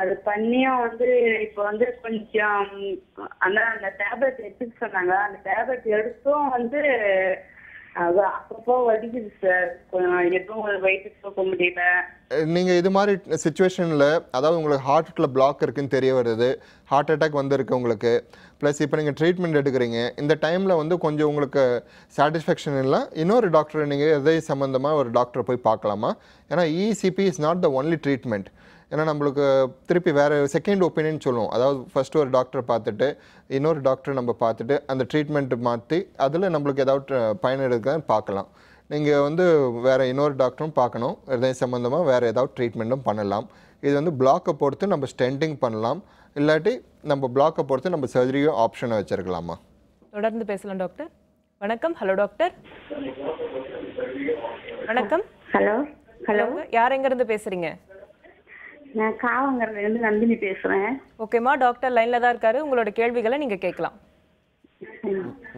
அது பண்ணியும் வந்து இப்போ வந்து கொஞ்சம் அந்த டேப்லெட் எடுத்துக்க சொன்னாங்க. அந்த டேப்லெட் எடுத்தும் வந்து அது அப்பப்போ வலிக்குது சார். எப்பவும் ஒரு வயிற்றுக்கு போக முடியல. நீங்கள் இது மாதிரி சிச்சுவேஷனில், அதாவது உங்களுக்கு ஹார்ட்டில் பிளாக் இருக்குதுன்னு தெரிய வருது, ஹார்ட் அட்டாக் வந்திருக்கு உங்களுக்கு, ப்ளஸ் இப்போ நீங்கள் ட்ரீட்மெண்ட் எடுக்கிறீங்க, இந்த டைமில் வந்து கொஞ்சம் உங்களுக்கு சாட்டிஸ்ஃபேக்ஷன் இல்லை, இன்னொரு டாக்டரை நீங்கள் எதை சம்மந்தமாக ஒரு டாக்டரை போய் பார்க்கலாமா? ஏன்னா ECP is not the only treatment. ஏன்னா நம்மளுக்கு திருப்பி வேறு செகண்ட் ஒப்பீனியன் சொல்லுவோம். அதாவது ஃபஸ்ட்டு ஒரு டாக்டரை பார்த்துட்டு இன்னொரு டாக்டரை நம்ம பார்த்துட்டு அந்த ட்ரீட்மெண்ட்டு மாற்றி அதில் நம்மளுக்கு ஏதாவது பயன் எடுக்கலான்னு பார்க்கலாம். நீங்கள் வந்து வேறு இன்னொரு டாக்டரும் பார்க்கணும், இதே சம்மந்தமாக வேறு ஏதாவது ட்ரீட்மெண்ட்டும் பண்ணலாம். இது வந்து பிளாக்கை பொறுத்து நம்ம ஸ்டென்டிங் பண்ணலாம், இல்லாட்டி நம்ம பிளாக்கை பொறுத்து நம்ம சர்ஜரியோ ஆப்ஷனை வச்சுருக்கலாமா? தொடர்ந்து பேசலாம் டாக்டர். வணக்கம். Hello doctor. வணக்கம். ஹலோ. ஹலோ, யார் எங்க இருந்து பேசுறீங்க? நான் காவங்கர்ல இருந்து நந்தினி பேசுறேன். ஓகேமா, டாக்டர் லைன்ல தான் இருக்காரு, உங்களோட கேள்விகளை நீங்க கேட்கலாம்.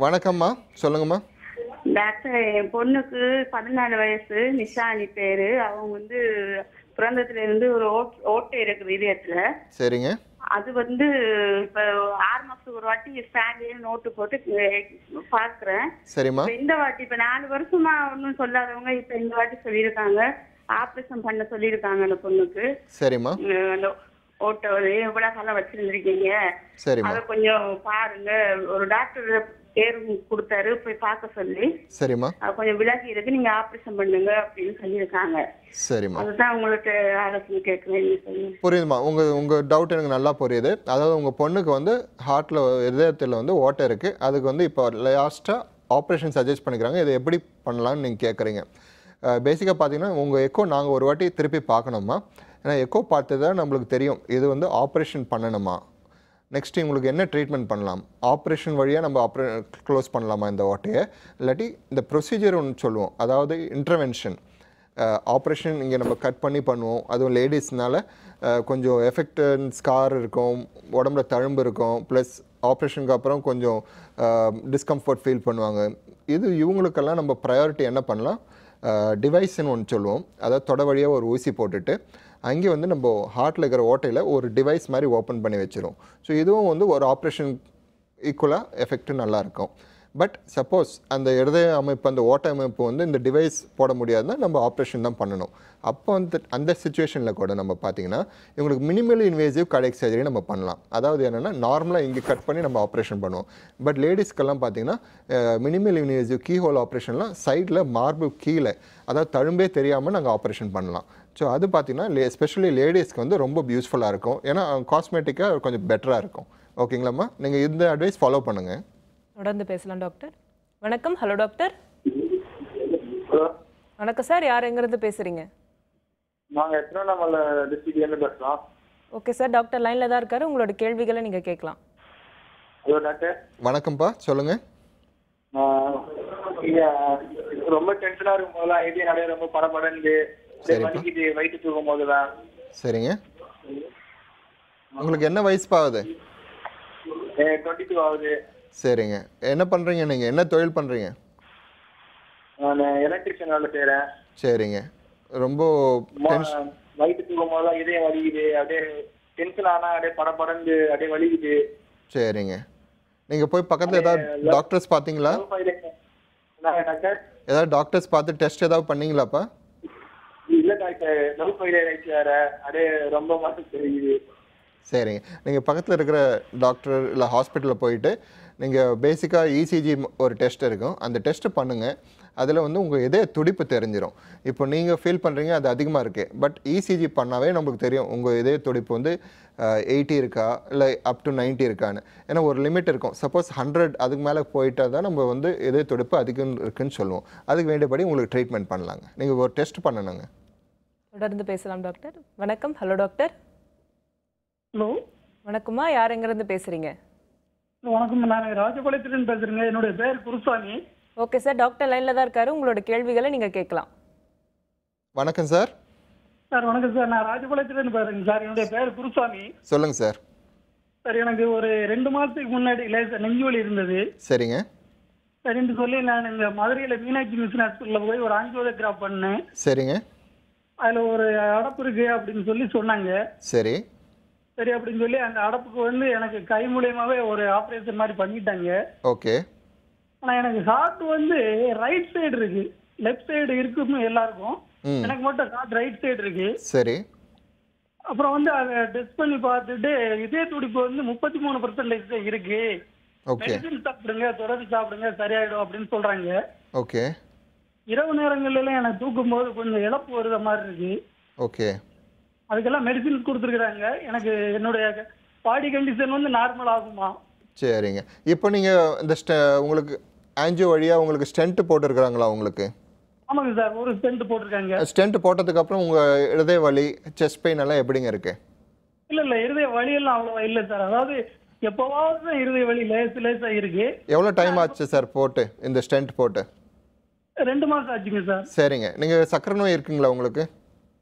வணக்கம்மா, சொல்லுங்கம்மா. டாக்டர், என் பொண்ணுக்கு 14 வயசு, நிஷானி பேரு. அவங்க வந்து பிறந்ததுல இருந்து ஒரு ஓட்டை இருக்குது இதயத்துல. சரிங்க. அது வந்து இப்ப 6 மாசத்துக்கு ஒரு வாட்டி ஸ்டாண்டில் நோட்டு போட்டு பாக்குறேன். சரிம்மா. இந்த வாட்டி இப்ப 4 வருஷமா ஒன்னும் சொல்லாதவங்க இப்ப இந்த வாட்டி சொல்லியிருக்காங்க, ஆபரேஷன் பண்ண சொல்லியிருக்காங்க அந்த பொண்ணுக்கு. சரிம்மா. அந்த ஓட்டை எவ்வளவு காலம் வச்சிருந்திருக்கீங்க, அதை கொஞ்சம் பாருங்க. ஒரு டாக்டர் பேர் கொடுத்தாரு, போய் பார்க்க சொல்லி. சரிம்மா. கொஞ்சம் விலகி இருக்கு, நீங்க ஆபரேஷன் பண்ணுங்க அப்படின்னு சொல்லியிருக்காங்க. சரிம்மா, அதுதான் உங்களுக்கு ஆலோசனை கேட்குறேன். புரியுதுமா, உங்க டவுட் எனக்கு நல்லா புரியுது. அதாவது உங்க பொண்ணுக்கு வந்து ஹார்ட்ல, இதயத்தில் வந்து ஓட்டை இருக்கு. அதுக்கு வந்து இப்போ லாஸ்டா ஆப்ரேஷன் சஜஸ்ட் பண்ணிக்கிறாங்க. இதை எப்படி பண்ணலாம்னு நீங்க கேட்குறீங்க. பேசிக்காக பார்த்தீங்கன்னா உங்கள் எக்கோ நாங்கள் ஒரு வாட்டி திருப்பி பார்க்கணுமா? ஏன்னா எக்கோ பார்த்து தான் நம்மளுக்கு தெரியும் இது வந்து ஆப்ரேஷன் பண்ணணுமா, நெக்ஸ்ட்டு உங்களுக்கு என்ன ட்ரீட்மெண்ட் பண்ணலாம், ஆப்ரேஷன் வழியாக நம்ம க்ளோஸ் பண்ணலாமா இந்த ஓட்டையை, இல்லாட்டி இந்த ப்ரொசீஜர் ஒன்று சொல்லுவோம், அதாவது இன்டர்வென்ஷன். ஆப்ரேஷன் இங்கே நம்ம கட் பண்ணி பண்ணுவோம், அதுவும் லேடிஸ்னால் கொஞ்சம் எஃபெக்டட் ஸ்கார் இருக்கும், உடம்புல தழும்பு இருக்கும், ப்ளஸ் ஆப்ரேஷனுக்கு அப்புறம் கொஞ்சம் டிஸ்கம்ஃபர்ட் ஃபீல் பண்ணுவாங்க. இது இவங்களுக்கெல்லாம் நம்ம ப்ரையாரிட்டி என்ன பண்ணலாம், டிவைஸ்ன்னு ஒன்று சொல்லுவோம். அதாவது தொட வழியாக ஒரு ஊசி போட்டுட்டு அங்கே வந்து நம்ம ஹார்ட்டில் இருக்கிற ஓட்டையில் ஒரு டிவைஸ் மாதிரி ஓப்பன் பண்ணி வச்சுருவோம். ஸோ இதுவும் வந்து ஒரு ஆப்ரேஷன் ஈக்குவலாக எஃபெக்ட்டு நல்லாயிருக்கும். பட் சப்போஸ் அந்த இருதய அமைப்பு, அந்த ஓட்டை அமைப்பு வந்து இந்த டிவைஸ் போட முடியாதுன்னா நம்ம ஆப்ரேஷன் தான் பண்ணணும். அப்போ வந்து அந்த சுச்சுவேஷனில் கூட நம்ம பார்த்திங்கன்னா இவங்களுக்கு மினிமல் இன்வேசிவ் கார்டியக் சர்ஜரி நம்ம பண்ணலாம். அதாவது என்னென்னா நார்மலாக இங்கே கட் பண்ணி நம்ம ஆப்ரேஷன் பண்ணுவோம். பட் லேடிஸ்க்கெல்லாம் பார்த்திங்கன்னா மினிமல் இன்வேசிவ் கீஹோல் ஆப்ரேஷன்லாம் சைடில் மார்பு கீழே, அதாவது தழும்பே தெரியாமல் நாங்கள் ஆப்ரேஷன் பண்ணலாம். ஸோ அது பார்த்திங்கன்னா எஸ்பெஷலி லேடிஸ்க்கு வந்து ரொம்ப யூஸ்ஃபுல்லாக இருக்கும். ஏன்னா காஸ்மெட்டிக்காக கொஞ்சம் பெட்டராக இருக்கும். ஓகேங்களாம்மா, நீங்கள் இந்த அட்வைஸ் ஃபாலோ பண்ணுங்கள். தொடர்ந்து பேசலாம் டாக்டர். வணக்கம். Hello doctor. வணக்கம் சார், யார் எங்கிருந்து பேசுறீங்க? நாங்க திருவண்ணாமலை டிஸ்ட்ரிக்ட்ல இருந்து பேசுறோம். ஓகே சார், டாக்டர் லைன்ல தான் இருக்காரு, உங்களோட கேள்விகளை நீங்க கேட்கலாம். Hello doctor. வணக்கம்ப்பா, சொல்லுங்க. ரொம்ப டென்ஷனா இருக்கும் போது ஐடியா நிறைய ரொம்ப படபடந்து வலிக்குது, வயிற்று தூக்கும் போதுதான். சரிங்க. உங்களுக்கு என்ன வயசுப்பா ஆகுது? 22 ஆகுது. சரிங்க. என்ன பண்றீங்க நீங்க? என்ன தொழில் பண்றீங்க? நான் எலக்ட்ரிஷியன் வேலை செய்றேன். சரிங்க. ரொம்ப லைட் தூக்கும்போது இதே வலிக்குது, அப்படியே டென்ஷன் ஆனா அப்படியே படபடந்து அப்படியே வலிக்குது. சரிங்க. நீங்க போய் பக்கத்துல ஏதாவது டாக்டர்ஸ் பாத்தீங்களா? ஏதாவது டாக்டர்ஸ் பார்த்து டெஸ்ட் ஏதாவது பண்ணீங்களாப்பா? இல்ல டாக்டர், லவ் ஃபெயிலியர் ஆயிடுச்சு வேற, அப்படியே ரொம்ப மாசம் தெரியுது. சரிங்க. நீங்கள் பக்கத்தில் இருக்கிற டாக்டர் இல்லை ஹாஸ்பிட்டலில் போயிட்டு நீங்கள் பேசிக்காக இசிஜி ஒரு டெஸ்ட் இருக்கும், அந்த டெஸ்ட்டு பண்ணுங்கள். அதில் வந்து உங்கள் இதே துடிப்பு தெரிஞ்சிடும். இப்போ நீங்கள் ஃபீல் பண்ணுறீங்க அது அதிகமாக இருக்குது, பட் இசிஜி பண்ணாவே நம்மளுக்கு தெரியும் உங்கள் இதே துடிப்பு வந்து 80 இருக்கா இல்லை அப் டு 90 இருக்கான்னு. ஏன்னா ஒரு லிமிட் இருக்கும். சப்போஸ் 100 அதுக்கு மேலே போயிட்டால் தான் நம்ம வந்து இதே துடிப்பு அதிகம் இருக்குதுன்னு சொல்லுவோம். அதுக்கு வேண்டியபடி உங்களுக்கு ட்ரீட்மெண்ட் பண்ணலாங்க. நீங்கள் ஒரு டெஸ்ட் பண்ணணுங்க. தொடர்ந்து பேசலாம் டாக்டர். வணக்கம். Hello doctor. ஹலோ. வணக்கம்மா, யார் எங்கிருந்து பேசுறீங்க? வணக்கம், நான் ராஜபாளையத்திலிருந்து பேசுறேங்க. என்னோட பேர் குருசாமி. ஓகே சார், டாக்டர் லைன்ல தான் இருக்காரு, உங்களோட கேள்விகளை நீங்க கேட்கலாம். வணக்கம் சார். சார் வணக்கம் சார், நான் ராஜபாளையத்திலிருந்து பேசுறேங்க சார். என்னோட பேர் குருசாமி. சொல்லுங்க சார். சார் எனக்கு ஒரு 2 மாசத்துக்கு முன்னாடி லேசா நெஞ்சுவலி இருந்தது. சரிங்க. சரின்னு சொல்லி நான் இங்க மதுரையில மீனாட்சி மிஷன் ஹாஸ்பிட்டல்ல போய் ஒரு ஆஞ்சியோகிராஃபி பண்ணேன். சரிங்க. அதுல ஒரு அடப்பு இருக்கு அப்படின்னு சொல்லி சொன்னாங்க. சரி சரி அப்படின்னு சொல்லி அந்த அடப்புக்கு வந்து எனக்கு கை மூலியமாவே ஒரு ஆப்ரேஷன் மாதிரி பண்ணிட்டாங்க. ஓகே. ஆனா எனக்கு ஹார்ட் வந்து ரைட் சைடு இருக்கு, லெஃப்ட் சைடு இருக்கு எல்லாருக்கும், எனக்கு மட்டும் ஹார்ட் ரைட் சைடு இருக்கு. சரி. அப்புறம் வந்து அதை டெஸ்ட் பண்ணி பார்த்துட்டு இதே துடிப்பு வந்து 33% இருக்கு, மெடிசன் சாப்பிடுங்க, தொடர்ந்து சாப்பிடுங்க, சரியாயிடும் அப்படின்னு சொல்றாங்க. ஓகே. இரவு நேரங்கள்லாம் எனக்கு தூக்கும் போது கொஞ்சம் இழப்பு வருத மாதிரி இருக்கு. ஓகே. அதுக்கெல்லாம் மெடிசின்ஸ் கொடுத்துருக்குறாங்க. எனக்கு என்னுடைய பாடி கண்டிஷன் வந்து நார்மல் ஆகுமா? சரிங்க. இப்போ நீங்கள் இந்த உங்களுக்கு ஆன்ஜியோ வழியாக உங்களுக்கு ஸ்டென்ட் போட்டிருக்கிறாங்களா உங்களுக்கு? ஆமாங்க சார், ஒரு ஸ்டென்ட் போட்டிருக்காங்க. ஸ்டென்ட் போட்டதுக்கப்புறம் உங்கள் இருதய வலி, செஸ்ட் பெயின் எல்லாம் எப்படிங்க இருக்கு? இல்லை இல்லை, இருதய வலியெல்லாம் அவ்வளோவா இல்லை சார். அதாவது எப்போவாவது இருதய வலி லேசாக இருக்கு. எவ்வளோ டைம் ஆச்சு சார் போட்டு, இந்த ஸ்டென்ட் போட்டு? ரெண்டு மாசம் ஆச்சுங்க சார். சரிங்க. நீங்கள் சக்கரை நோய் இருக்குங்களா உங்களுக்கு?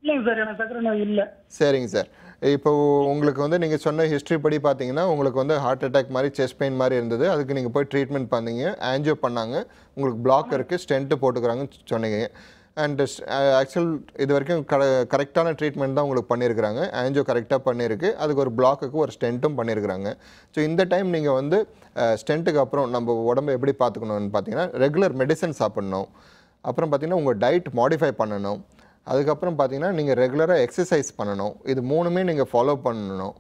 இல்லைங்க சார், எனக்கு சக்கரை நோய் இல்லை. சரிங்க சார். இப்போ உங்களுக்கு வந்து நீங்கள் சொன்ன ஹிஸ்ட்ரி படி பார்த்தீங்கன்னா உங்களுக்கு வந்து ஹார்ட் அட்டாக் மாதிரி செஸ்ட் பெயின் மாதிரி இருந்தது. அதுக்கு நீங்கள் போய் ட்ரீட்மெண்ட் பண்ணீங்க, ஆன்ஜியோ பண்ணாங்க, உங்களுக்கு பிளாக் இருக்குது, ஸ்டென்ட்டு போட்டுக்கிறாங்கன்னு சொன்னீங்க. அண்ட் ஆக்சுவல் இது வரைக்கும் கரெக்டான ட்ரீட்மெண்ட் தான் உங்களுக்கு பண்ணியிருக்கிறாங்க. ஆன்ஜியோ கரெக்டாக பண்ணியிருக்கு, அதுக்கு ஒரு பிளாக்குக்கு ஒரு ஸ்டென்ட்டும் பண்ணியிருக்கிறாங்க. ஸோ இந்த டைம் நீங்கள் வந்து ஸ்டென்ட்டுக்கு அப்புறம் நம்ம உடம்பை எப்படி பார்த்துக்கணும்னு பார்த்தீங்கன்னா ரெகுலர் மெடிசன் சாப்பிட்ணும், அப்புறம் பார்த்திங்கன்னா உங்கள் டயட் மாடிஃபை பண்ணணும், அதுக்கப்புறம் பார்த்திங்கன்னா நீங்கள் ரெகுலராக எக்ஸசைஸ் பண்ணணும். இது மூணுமே நீங்கள் ஃபாலோ பண்ணணும்.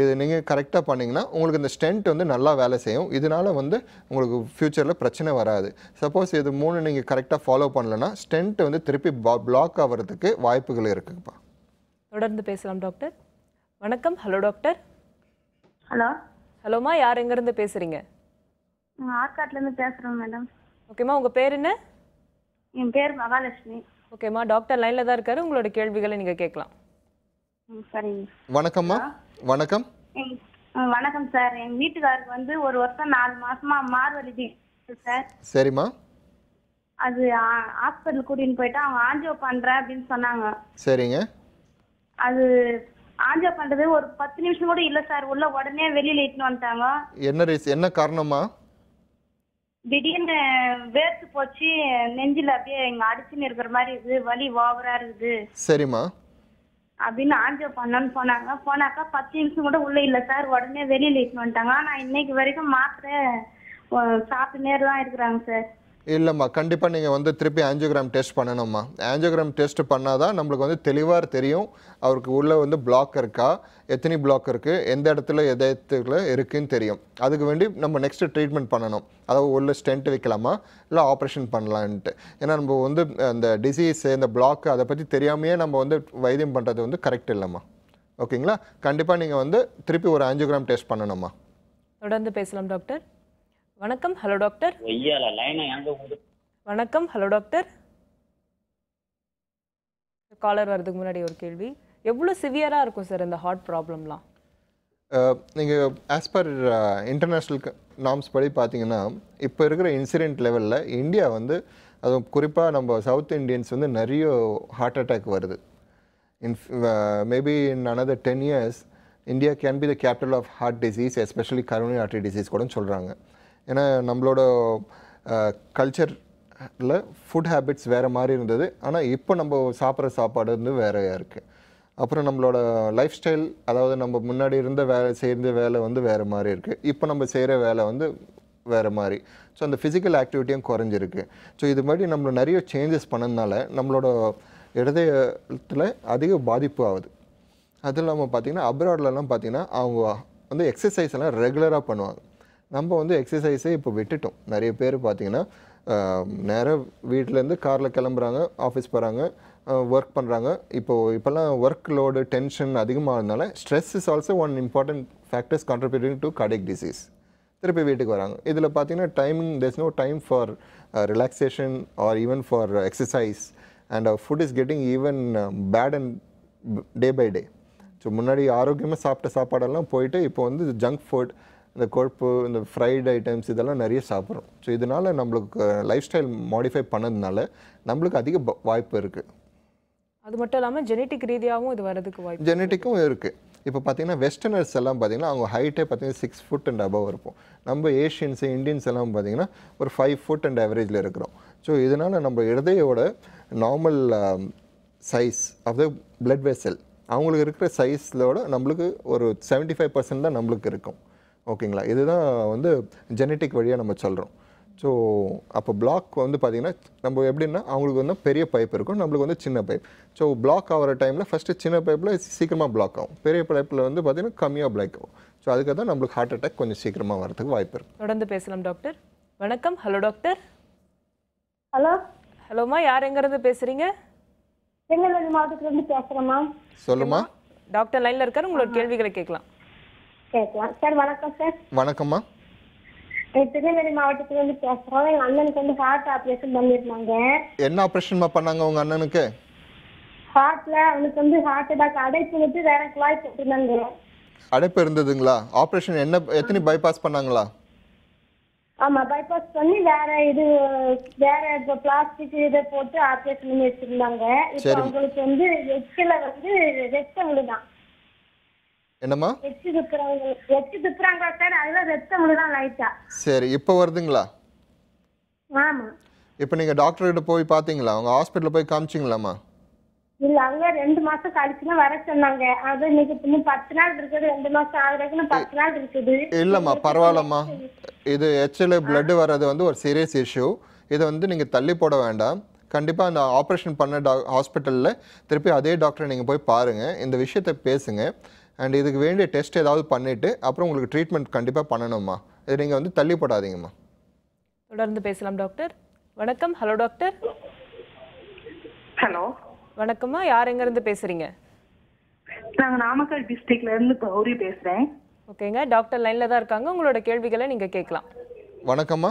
இது நீங்கள் கரெக்டாக பண்ணிங்கன்னா உங்களுக்கு இந்த ஸ்டென்ட் வந்து நல்லா வேலை செய்யும். இதனால் வந்து உங்களுக்கு ஃப்யூச்சரில் பிரச்சனை வராது. சப்போஸ் இது மூணு நீங்கள் கரெக்டாக ஃபாலோ பண்ணலைன்னா ஸ்டென்ட் வந்து திருப்பி பிளாக் ஆகிறதுக்கு வாய்ப்புகள் இருக்குதுப்பா. தொடர்ந்து பேசலாம் டாக்டர். வணக்கம். Hello doctor. ஹலோ. ஹலோம்மா, யார் எங்கேருந்து பேசுகிறீங்க? ஆற்காட்டிலேருந்து பேசுகிறோம் மேடம். ஓகேம்மா, உங்கள் பேர் என்ன? என் பேர் மகாலட்சுமி. ஓகேம்மா, டாக்டர் லைனில் தான் இருக்காரு, உங்களோட கேள்விகளை நீங்கள் கேட்கலாம். சரிங்க. வணக்கம்மா. வணக்கம். வணக்கம் சார். எங்க வீட்டுக்காரருக்கு வந்து ஒரு வருஷம் 4 மாசமா மார்வலி சார். சரிம்மா. அது ஹாஸ்பிட்டல் கூட்டின்னு போயிட்டு அவங்க ஆஞ்சியோ பண்றேன் அப்படின்னு சொன்னாங்க. சரிங்க. அது ஆஞ்சியோ பண்றது ஒரு 10 நிமிஷம் கூட இல்ல சார், உள்ள உடனே வெளியில இட்டுன்னு வந்துட்டாங்க. என்ன ரீசன், என்ன காரணமா? திடீர்னு வேர்த்து போச்சு, நெஞ்சில அப்படியே எங்க அடிச்சுன்னு இருக்கிற மாதிரி இருக்குது, வலி ஓவரா இருக்குது. சரிம்மா. அப்படின்னு ஆஞ்சியோ பண்ணோன்னு போனாங்க. போனாக்கா 10 நிமிஷம் கூட உள்ள இல்லை சார், உடனே வெளியில் இட்டுன்னு வந்துட்டாங்க. ஆனால் இன்னைக்கு வரைக்கும் மாத்திரை சாப்பிட்டு நேரம் தான் இருக்கிறாங்க சார். இல்லைம்மா, கண்டிப்பாக நீங்கள் வந்து திருப்பி ஆஞ்சியோகிராம் டெஸ்ட் பண்ணணும்மா. ஆஞ்சியோகிராம் டெஸ்ட் பண்ணால் தான் நம்மளுக்கு வந்து தெளிவாக தெரியும் அவருக்கு உள்ளே வந்து பிளாக் இருக்கா, எத்தனை பிளாக் இருக்குது, எந்த இடத்துல எதை இடத்துல இருக்குதுன்னு தெரியும். அதுக்கு வேண்டி நம்ம நெக்ஸ்ட்டு ட்ரீட்மெண்ட் பண்ணணும். அதாவது உள்ள ஸ்டென்ட் வைக்கலாமா இல்லை ஆப்ரேஷன் பண்ணலான்ட்டு. ஏன்னா நம்ம வந்து அந்த டிசீஸ், இந்த பிளாக், அதை பற்றி தெரியாமையே நம்ம வந்து வைத்தியம் பண்ணுறது வந்து கரெக்ட் இல்லைம்மா. ஓகேங்களா? கண்டிப்பாக நீங்கள் வந்து திருப்பி ஒரு ஆஞ்சியோகிராம் டெஸ்ட் பண்ணணும்மா. தொடர்ந்து பேசலாம் டாக்டர். வணக்கம். Hello doctor. வணக்கம். Hello doctor. காலர் வரதுக்கு முன்னாடி ஒரு கேள்வி. எவ்வளோ சிவியராக இருக்கும் சார் இந்த ஹார்ட் ப்ராப்ளம்லாம்? நீங்கள் ஆஸ் பர் இன்டர்நேஷ்னல் நார்ம்ஸ் படி பார்த்தீங்கன்னா இப்போ இருக்கிற இன்சிடென்ட் லெவலில் இந்தியா வந்து, அதுவும் குறிப்பாக நம்ம சவுத் இண்டியன்ஸ் வந்து நிறைய ஹார்ட் அட்டாக் வருது. Maybe in another 10 years India can be the capital of heart disease, especially coronary artery disease கூட சொல்கிறாங்க. ஏன்னா நம்மளோட கல்ச்சரில் ஃபுட் ஹேபிட்ஸ் வேறு மாதிரி இருந்தது, ஆனால் இப்போ நம்ம சாப்பிட்ற சாப்பாடு வந்து வேறையாக இருக்குது. அப்புறம் நம்மளோட லைஃப் ஸ்டைல், அதாவது நம்ம முன்னாடி இருந்த செய்த வேலை வந்து வேறு மாதிரி இருக்குது, இப்போ நம்ம செய்கிற வேலை வந்து வேறு மாதிரி. ஸோ அந்த ஃபிசிக்கல் ஆக்டிவிட்டியும் குறைஞ்சிருக்கு. ஸோ இது மாதிரி நம்ம நிறைய சேஞ்சஸ் பண்ணதுனால நம்மளோட இதயத்தில் அதிக பாதிப்பு ஆகுது. அதுவும் இல்லாமல் பார்த்திங்கன்னா அப்ராட்லலாம் பார்த்திங்கன்னா அவங்க வந்து எக்ஸசைஸ் எல்லாம் ரெகுலராக பண்ணுவாங்க. நம்ம வந்து எக்ஸசைஸே இப்போ விட்டுட்டோம். நிறைய பேர் பார்த்திங்கன்னா நேராக வீட்டிலேருந்து காரில் கிளம்புறாங்க, ஆஃபீஸ் போகிறாங்க, ஒர்க் பண்ணுறாங்க. இப்போல்லாம் ஒர்க் லோடு, டென்ஷன் அதிகமாக இருந்தனால stress is also one important factors contributing to cardiac disease. திருப்பி வீட்டுக்கு வராங்க. இதில் பார்த்திங்கன்னா timing, there's no time for relaxation or even for exercise. And food is getting even bad and day by day. So முன்னாடி ஆரோக்கியமாக சாப்பிட்ட சாப்பாடெல்லாம் போயிட்டு இப்போ வந்து ஜங்க் ஃபுட், இந்த கொழுப்பு, இந்த ஃப்ரைட் ஐட்டம்ஸ் இதெல்லாம் நிறைய சாப்பிட்றோம். ஸோ இதனால் நம்மளுக்கு லைஃப் ஸ்டைல் மாடிஃபை பண்ணதுனால நம்மளுக்கு அதிக வாய்ப்பு இருக்குது. அது மட்டும் இல்லாமல் ஜெனட்டிக் ரீதியாகவும் இது வரதுக்கு வாய்ப்பு, ஜெனட்டிக்கும் இருக்குது. இப்போ பார்த்திங்கன்னா வெஸ்டர்னர்ஸ் எல்லாம் பார்த்திங்கன்னா அவங்க ஹைட்டே பார்த்திங்கன்னா 6 feet and above இருப்போம். நம்ம ஏஷியன்ஸு, இண்டியன்ஸ் எல்லாம் பார்த்திங்கன்னா ஒரு 5 feet and average இருக்கிறோம். ஸோ இதனால் நம்ம இதயோட normal size of the blood vessel அவங்களுக்கு இருக்கிற சைஸோட நம்மளுக்கு ஒரு 75% தான் நம்மளுக்கு இருக்கும். ஓகேங்களா? இதுதான் வந்து ஜெனட்டிக் வழியாக நம்ம சொல்கிறோம். ஸோ அப்போ பிளாக் வந்து பார்த்திங்கன்னா நம்ம எப்படின்னா அவங்களுக்கு வந்து பெரிய பைப் இருக்கும், நம்மளுக்கு வந்து சின்ன பைப். ஸோ பிளாக் ஆகிற டைமில் ஃபஸ்ட்டு சின்ன பைப்பில் சீக்கிரமாக பிளாக் ஆகும், பெரிய பைப்பில் வந்து பார்த்திங்கன்னா கம்மியாக பிளாக் ஆகும். ஸோ அதுக்காக தான் நம்மளுக்கு ஹார்ட் அட்டாக் கொஞ்சம் சீக்கிரமாக வரதுக்கு வாய்ப்பு இருக்குது. தொடர்ந்து பேசலாம் டாக்டர். வணக்கம். Hello doctor. ஹலோ. ஹலோம்மா, யார் எங்கேருந்து பேசுகிறீங்க? திருநெல்வேலி மாவட்டத்துலேருந்து பேசுகிறேம்மா. சொல்லுமா. டாக்டர் லைனில் இருக்கார், உங்களோட கேள்விகளை கேட்கலாம். கேட்கலாம் சார். வணக்கம் சார். வணக்கம்மா. திருநெல்வேலி மாவட்டத்திலிருந்து பேசுகிறோம். எங்கள் அண்ணனுக்கு வந்து ஹார்ட் ஆப்ரேஷன் பண்ணியிருந்தாங்க. என்ன ஆப்ரேஷன்மா பண்ணாங்க உங்கள் அண்ணனுக்கு? ஹார்ட்டில் அவனுக்கு வந்து ஹார்ட் அட்டாக் அடைப்பு விட்டு வேற குழாய் போட்டுருந்தாங்க. அடைப்பு இருந்ததுங்களா? ஆப்ரேஷன் என்ன, எத்தனை bypass பண்ணாங்களா? ஆமா, பைபாஸ் பண்ணி வேற இது வேற இப்போ பிளாஸ்டிக் இதை போட்டு ஆப்ரேஷன் பண்ணி வச்சிருந்தாங்க. இப்போ அவங்களுக்கு வந்து எச்சில வந்து ரத்த விழுதான். என்னம்மா? எச்சு துப்புறாங்களா சார், அதுல ரத்த விழுதான் லைட்டா. சரி, இப்போ வருதுங்களா? ஆமா. இப்போ நீங்க டாக்டர் கிட்ட போய் பாத்தீங்களா? உங்க ஹாஸ்பிடல்ல போய் காமிச்சீங்களாமா? இல்ல, அவங்க 2 மாசம் கழிச்சுனா வர சொன்னாங்க. அது இன்னைக்கு இன்னும் 10 நாள் இருக்குது, 2 மாசம் ஆகுறதுக்கு 10 நாள் இருக்குது. இல்லம்மா, பரவாயில்லம்மா. இது எச்எல்ஏ பிளட் வர்றது வந்து ஒரு சீரியஸ் இஷ்யூ. இதை வந்து நீங்கள் தள்ளி போட வேண்டாம். கண்டிப்பாக அந்த ஆப்ரேஷன் பண்ண ஹாஸ்பிட்டலில் திருப்பி அதே டாக்டரை நீங்கள் போய் பாருங்கள், இந்த விஷயத்தை பேசுங்க. அண்ட் இதுக்கு வேண்டிய டெஸ்ட் ஏதாவது பண்ணிவிட்டு அப்புறம் உங்களுக்கு ட்ரீட்மெண்ட் கண்டிப்பாக பண்ணணும்மா. இது நீங்கள் வந்து தள்ளி போடாதீங்கம்மா. தொடர்ந்து பேசலாம். டாக்டர் வணக்கம். Hello doctor. ஹலோ வணக்கம்மா. யார் எங்கேருந்து பேசுகிறீங்க? நாங்கள் நாமக்கல் டிஸ்ட்ரிக்ட்லேருந்து கௌரி பேசுகிறேன். ஓகேங்க, டாக்டர் லைன்ல தான் இருக்காங்க. உங்களோட கேள்விகளை நீங்க கேட்கலாம். வணக்கம்மா.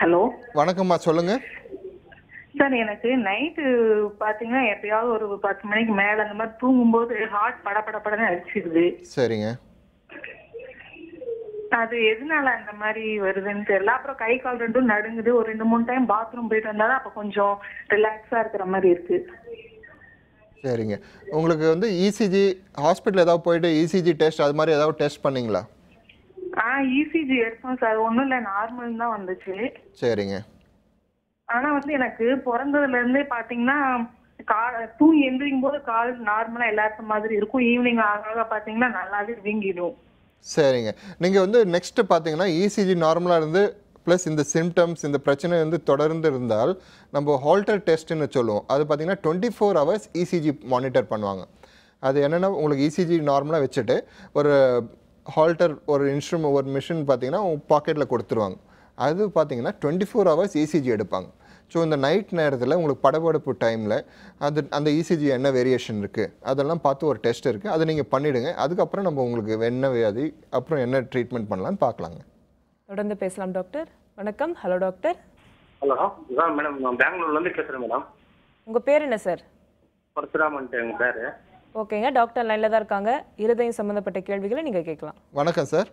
ஹலோ வணக்கம்மா, சொல்லுங்க சார். எனக்கு நைட்டு பாத்தீங்கன்னா எப்பயாவது ஒரு 10 மணிக்கு மேல அந்த மாதிரி தூங்கும்போது ஹார்ட் படபடன்னு அடிச்சிடுது. சரிங்க, அது எதனால அந்த மாதிரி வருதுன்னு தெரியல. அப்புறம் கை கால் ரெண்டும் நடுங்குது. ஒரு 2-3 டைம் பாத்ரூம் போயிட்டு வந்தாலும் அப்ப கொஞ்சம் ரிலாக்ஸா இருக்கிற மாதிரி இருக்கு. சரிங்க, உங்களுக்கு வந்து இசிஜி ஹாஸ்பிட்டல் ஏதாவது போயிட்டு இசிஜி டெஸ்ட் அது மாதிரி ஏதாவது டெஸ்ட் பண்ணீங்களா? ஆ, இசிஜி எடுத்தோம் சார். ஒன்றும் இல்லை, நார்மல் தான் வந்துச்சு. சரிங்க. ஆனால் வந்து எனக்கு பிறந்ததுலேருந்தே பார்த்தீங்கன்னா தூங்கி எந்திரிக்கும் போது கால் நார்மலாக எல்லாத்த மாதிரி இருக்கும். ஈவினிங் ஆக பார்த்தீங்கன்னா நல்லாவே வீங்கிடும். சரிங்க, நீங்கள் வந்து நெக்ஸ்ட் பார்த்தீங்கன்னா இசிஜி நார்மலாக இருந்து ப்ளஸ் இந்த சிம்டம்ஸ் இந்த பிரச்சனை வந்து தொடர்ந்து இருந்தால் நம்ம ஹால்டர் டெஸ்ட்டுன்னு சொல்லுவோம். அது பார்த்திங்கன்னா 24 hours இசிஜி மானிட்டர் பண்ணுவாங்க. அது என்னென்னா உங்களுக்கு இசிஜி நார்மலாக வச்சுட்டு ஒரு ஹால்டர் ஒரு இன்ஸ்ட்ருமெண்ட் ஒரு மிஷின் பார்த்திங்கன்னா உங்கள் பாக்கெட்டில் கொடுத்துருவாங்க. அது பார்த்திங்கன்னா 24 hours இசிஜி எடுப்பாங்க. ஸோ இந்த நைட் நேரத்தில் உங்களுக்கு படபடப்பு டைமில் அது அந்த இசிஜி என்ன வேரியேஷன் இருக்குது அதெல்லாம் பார்த்து ஒரு டெஸ்ட் இருக்குது, அதை நீங்கள் பண்ணிவிடுங்க. அதுக்கப்புறம் நம்ம உங்களுக்கு என்ன வியாதி அப்புறம் என்ன ட்ரீட்மெண்ட் பண்ணலான்னு பார்க்கலாங்க. தொடர்ந்து பேசலாம். டாக்டர் வணக்கம். Hello doctor. ஹலோ இதான் மேடம், நான் பெங்களூர்லேருந்து பேசுகிறேன் மேடம். உங்கள் பேர் என்ன சார்? பர்த்ராமண்டே எங்கள் பேர். ஓகேங்க, டாக்டர் லைனில் தான் இருக்காங்க. இருதயம் சம்மந்தப்பட்ட கேள்விகளை நீங்கள் கேட்கலாம். வணக்கம் சார்.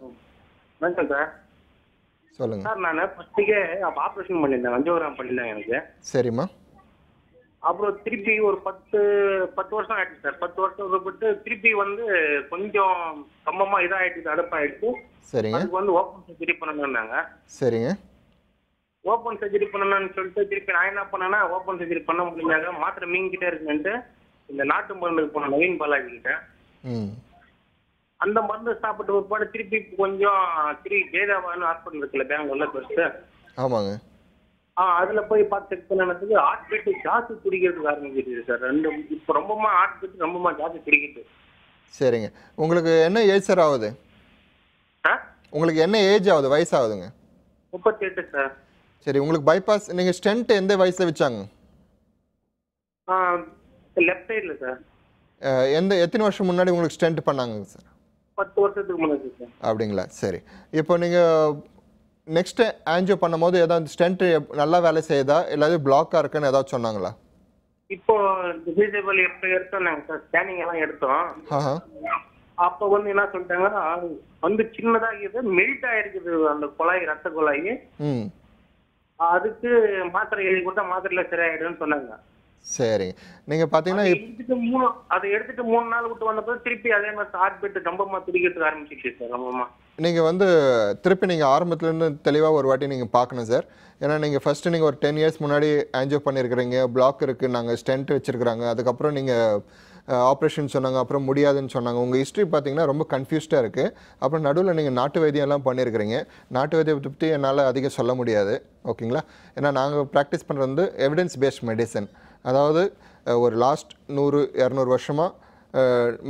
வணக்கம் சார், சொல்லுங்கள் சார். நான் ஃபஸ்ட்டுக்கே ஆப்ரேஷன் பண்ணியிருந்தேன், அஞ்சியோகிராம் பண்ணியிருந்தேன் எனக்கு. சரிம்மா. அப்புறம் திருப்பி ஒரு 10 வருஷம் ஆகிடுச்சு சார். 10 வருஷம் விட்டு திருப்பி வந்து கொஞ்சம் கம்மமாக இதாகிடுச்சு, அடப்பாயிடுச்சு. சரிங்க. அதுக்கு வந்து ஓப்பன் சர்ஜரி பண்ணணுன்னாங்க. சரிங்க. ஓப்பன் சர்ஜரி பண்ணணும்னு சொல்லிட்டு திருப்பி நான் என்ன பண்ணேன்னா, ஓப்பன் சர்ஜரி பண்ண முடிஞ்சாங்க, மாத்திரை மீங்கிட்டே இருக்குன்ட்டு இந்த நாட்டு மருந்துக்கு போன நவீன் பாலாஜி கிட்ட அந்த மருந்து சாப்பிட்டு ஒருபாடு திருப்பி கொஞ்சம் வேதாவான்னு ஹாஸ்பிட்டல் இருக்குல்ல பெங்களூர்ல பெருசு. ஆமாங்க. அதுல போய் பார்த்து செக் பண்ணதுக்கு ஹார்ட் பீட் ஜாஸ்தி துடிக்கிறதுக்கு ஆரம்பிச்சிருச்சு சார். இப்போ ரொம்பமா ஹார்ட் பீட் ரொம்பமா ஜாஸ்தி துடிக்குது. சரிங்க, உங்களுக்கு என்ன ஏஜ் சார் ஆகுது? உங்களுக்கு என்ன ஏஜ் ஆகுது, வயசு ஆகுதுங்க? 38 சார். சரி, உங்களுக்கு பைபாஸ் நீங்க ஸ்டென்ட் எந்த வயசுல வச்சாங்க? லெஃப்ட் சைடுல சார். எத்தனை வருஷம் முன்னாடி உங்களுக்கு ஸ்டென்ட் பண்ணாங்க சார்? 10 வருஷத்துக்கு முன்னாடி சார். அப்படிங்களா, சரி. இப்போ நீங்க நெக்ஸ்ட் ஆன்ஜியோ பண்ணும்போது ஏதாவது ஸ்டென்ட் நல்லா வேலை செய்யுதா இல்லாத பிளாக்கா இருக்குன்னு ஏதாவது சொன்னாங்களா? இப்போ டிசேபிள் எப்போ எடுத்தோம் நாங்கள் சார், ஸ்கேனிங் எல்லாம் எடுத்தோம். அப்போ வந்து என்ன சொல்லிட்டாங்கன்னா வந்து சின்னதாக இருக்குது, மெல்ட் ஆயிருக்குது அந்த குழாய், ரத்த குழாய். அதுக்கு மாத்திரை எழுதி கொடுத்தா மாத்திரையில சரியாயிடுன்னு சொன்னாங்க. சரி, நீங்க பாத்தீங்கன்னா அதை எடுத்துட்டு 3 நாள் விட்டு வந்தப்போ திருப்பி அதே மாதிரி ஹார்ட் பீட் ரொம்பமா துடிக்கிறதுக்கு ஆரம்பிச்சிச்சு சார். ரொம்பமா நீங்கள் வந்து திருப்பி நீங்கள் ஆரம்பத்துலேருந்து தெளிவாக ஒரு வாட்டி நீங்கள் பார்க்கணும் சார். ஏன்னா நீங்கள் ஃபஸ்ட்டு நீங்கள் ஒரு 10 years முன்னாடி ஆன்ஜியோ பண்ணியிருக்கிறீங்க, பிளாக் இருக்குது, நாங்கள் ஸ்டென்ட் வச்சுருக்குறாங்க, அதுக்கப்புறம் நீங்கள் ஆப்ரேஷன் சொன்னாங்க, அப்புறம் முடியாதுன்னு சொன்னாங்க. உங்கள் ஹிஸ்ட்ரி பார்த்தீங்கன்னா ரொம்ப கன்ஃபியூஸ்டாக இருக்குது. அப்புறம் நடுவில் நீங்கள் நாட்டு வைத்தியம்லாம் பண்ணியிருக்கிறீங்க. நாட்டு வைத்தியத்தை பற்றி என்னால் அதிகம் சொல்ல முடியாது, ஓகேங்களா? ஏன்னா நாங்கள் ப்ராக்டிஸ் பண்ணுறது வந்து எவிடன்ஸ் பேஸ்ட் மெடிசன். அதாவது ஒரு லாஸ்ட் 100-200 வருஷமாக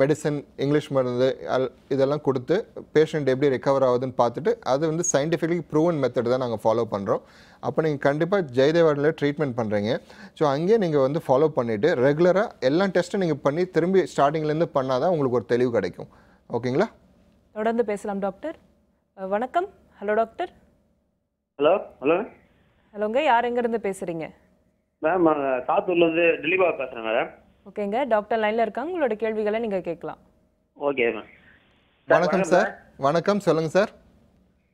மெடிசன் இங்கிலீஷ் மருந்து இதெல்லாம் கொடுத்து பேஷண்ட் எப்படி ரெக்கவர் ஆகுதுன்னு பார்த்துட்டு அது வந்து சயின்டிஃபிக்கலி ப்ரூவன் மெத்தட் தான் நாங்கள் ஃபாலோ பண்ணுறோம். அப்போ நீங்கள் கண்டிப்பாக ஜெயதேவாடில் ட்ரீட்மெண்ட் பண்ணுறீங்க. ஸோ அங்கேயே நீங்கள் வந்து ஃபாலோ பண்ணிவிட்டு ரெகுலராக எல்லா டெஸ்ட்டும் நீங்கள் பண்ணி திரும்பி ஸ்டார்டிங்லேருந்து பண்ணால் தான் உங்களுக்கு ஒரு தெளிவு கிடைக்கும், ஓகேங்களா? தொடர்ந்து பேசலாம். டாக்டர் வணக்கம். Hello doctor. ஹலோ ஹலோ ஹலோங்க, யார் எங்கேருந்து பேசுகிறீங்க? மேம் சாத்தூர்லேருந்து டெலிவா பேசுகிறேன் மேடம். ஓகேங்க, டாக்டர் லைன்ல இருக்காங்க. உங்களோட கேள்விகளை நீங்க கேட்கலாம். Okay ma'am. வணக்கம் சார். வணக்கம், சொல்லுங்க சார்.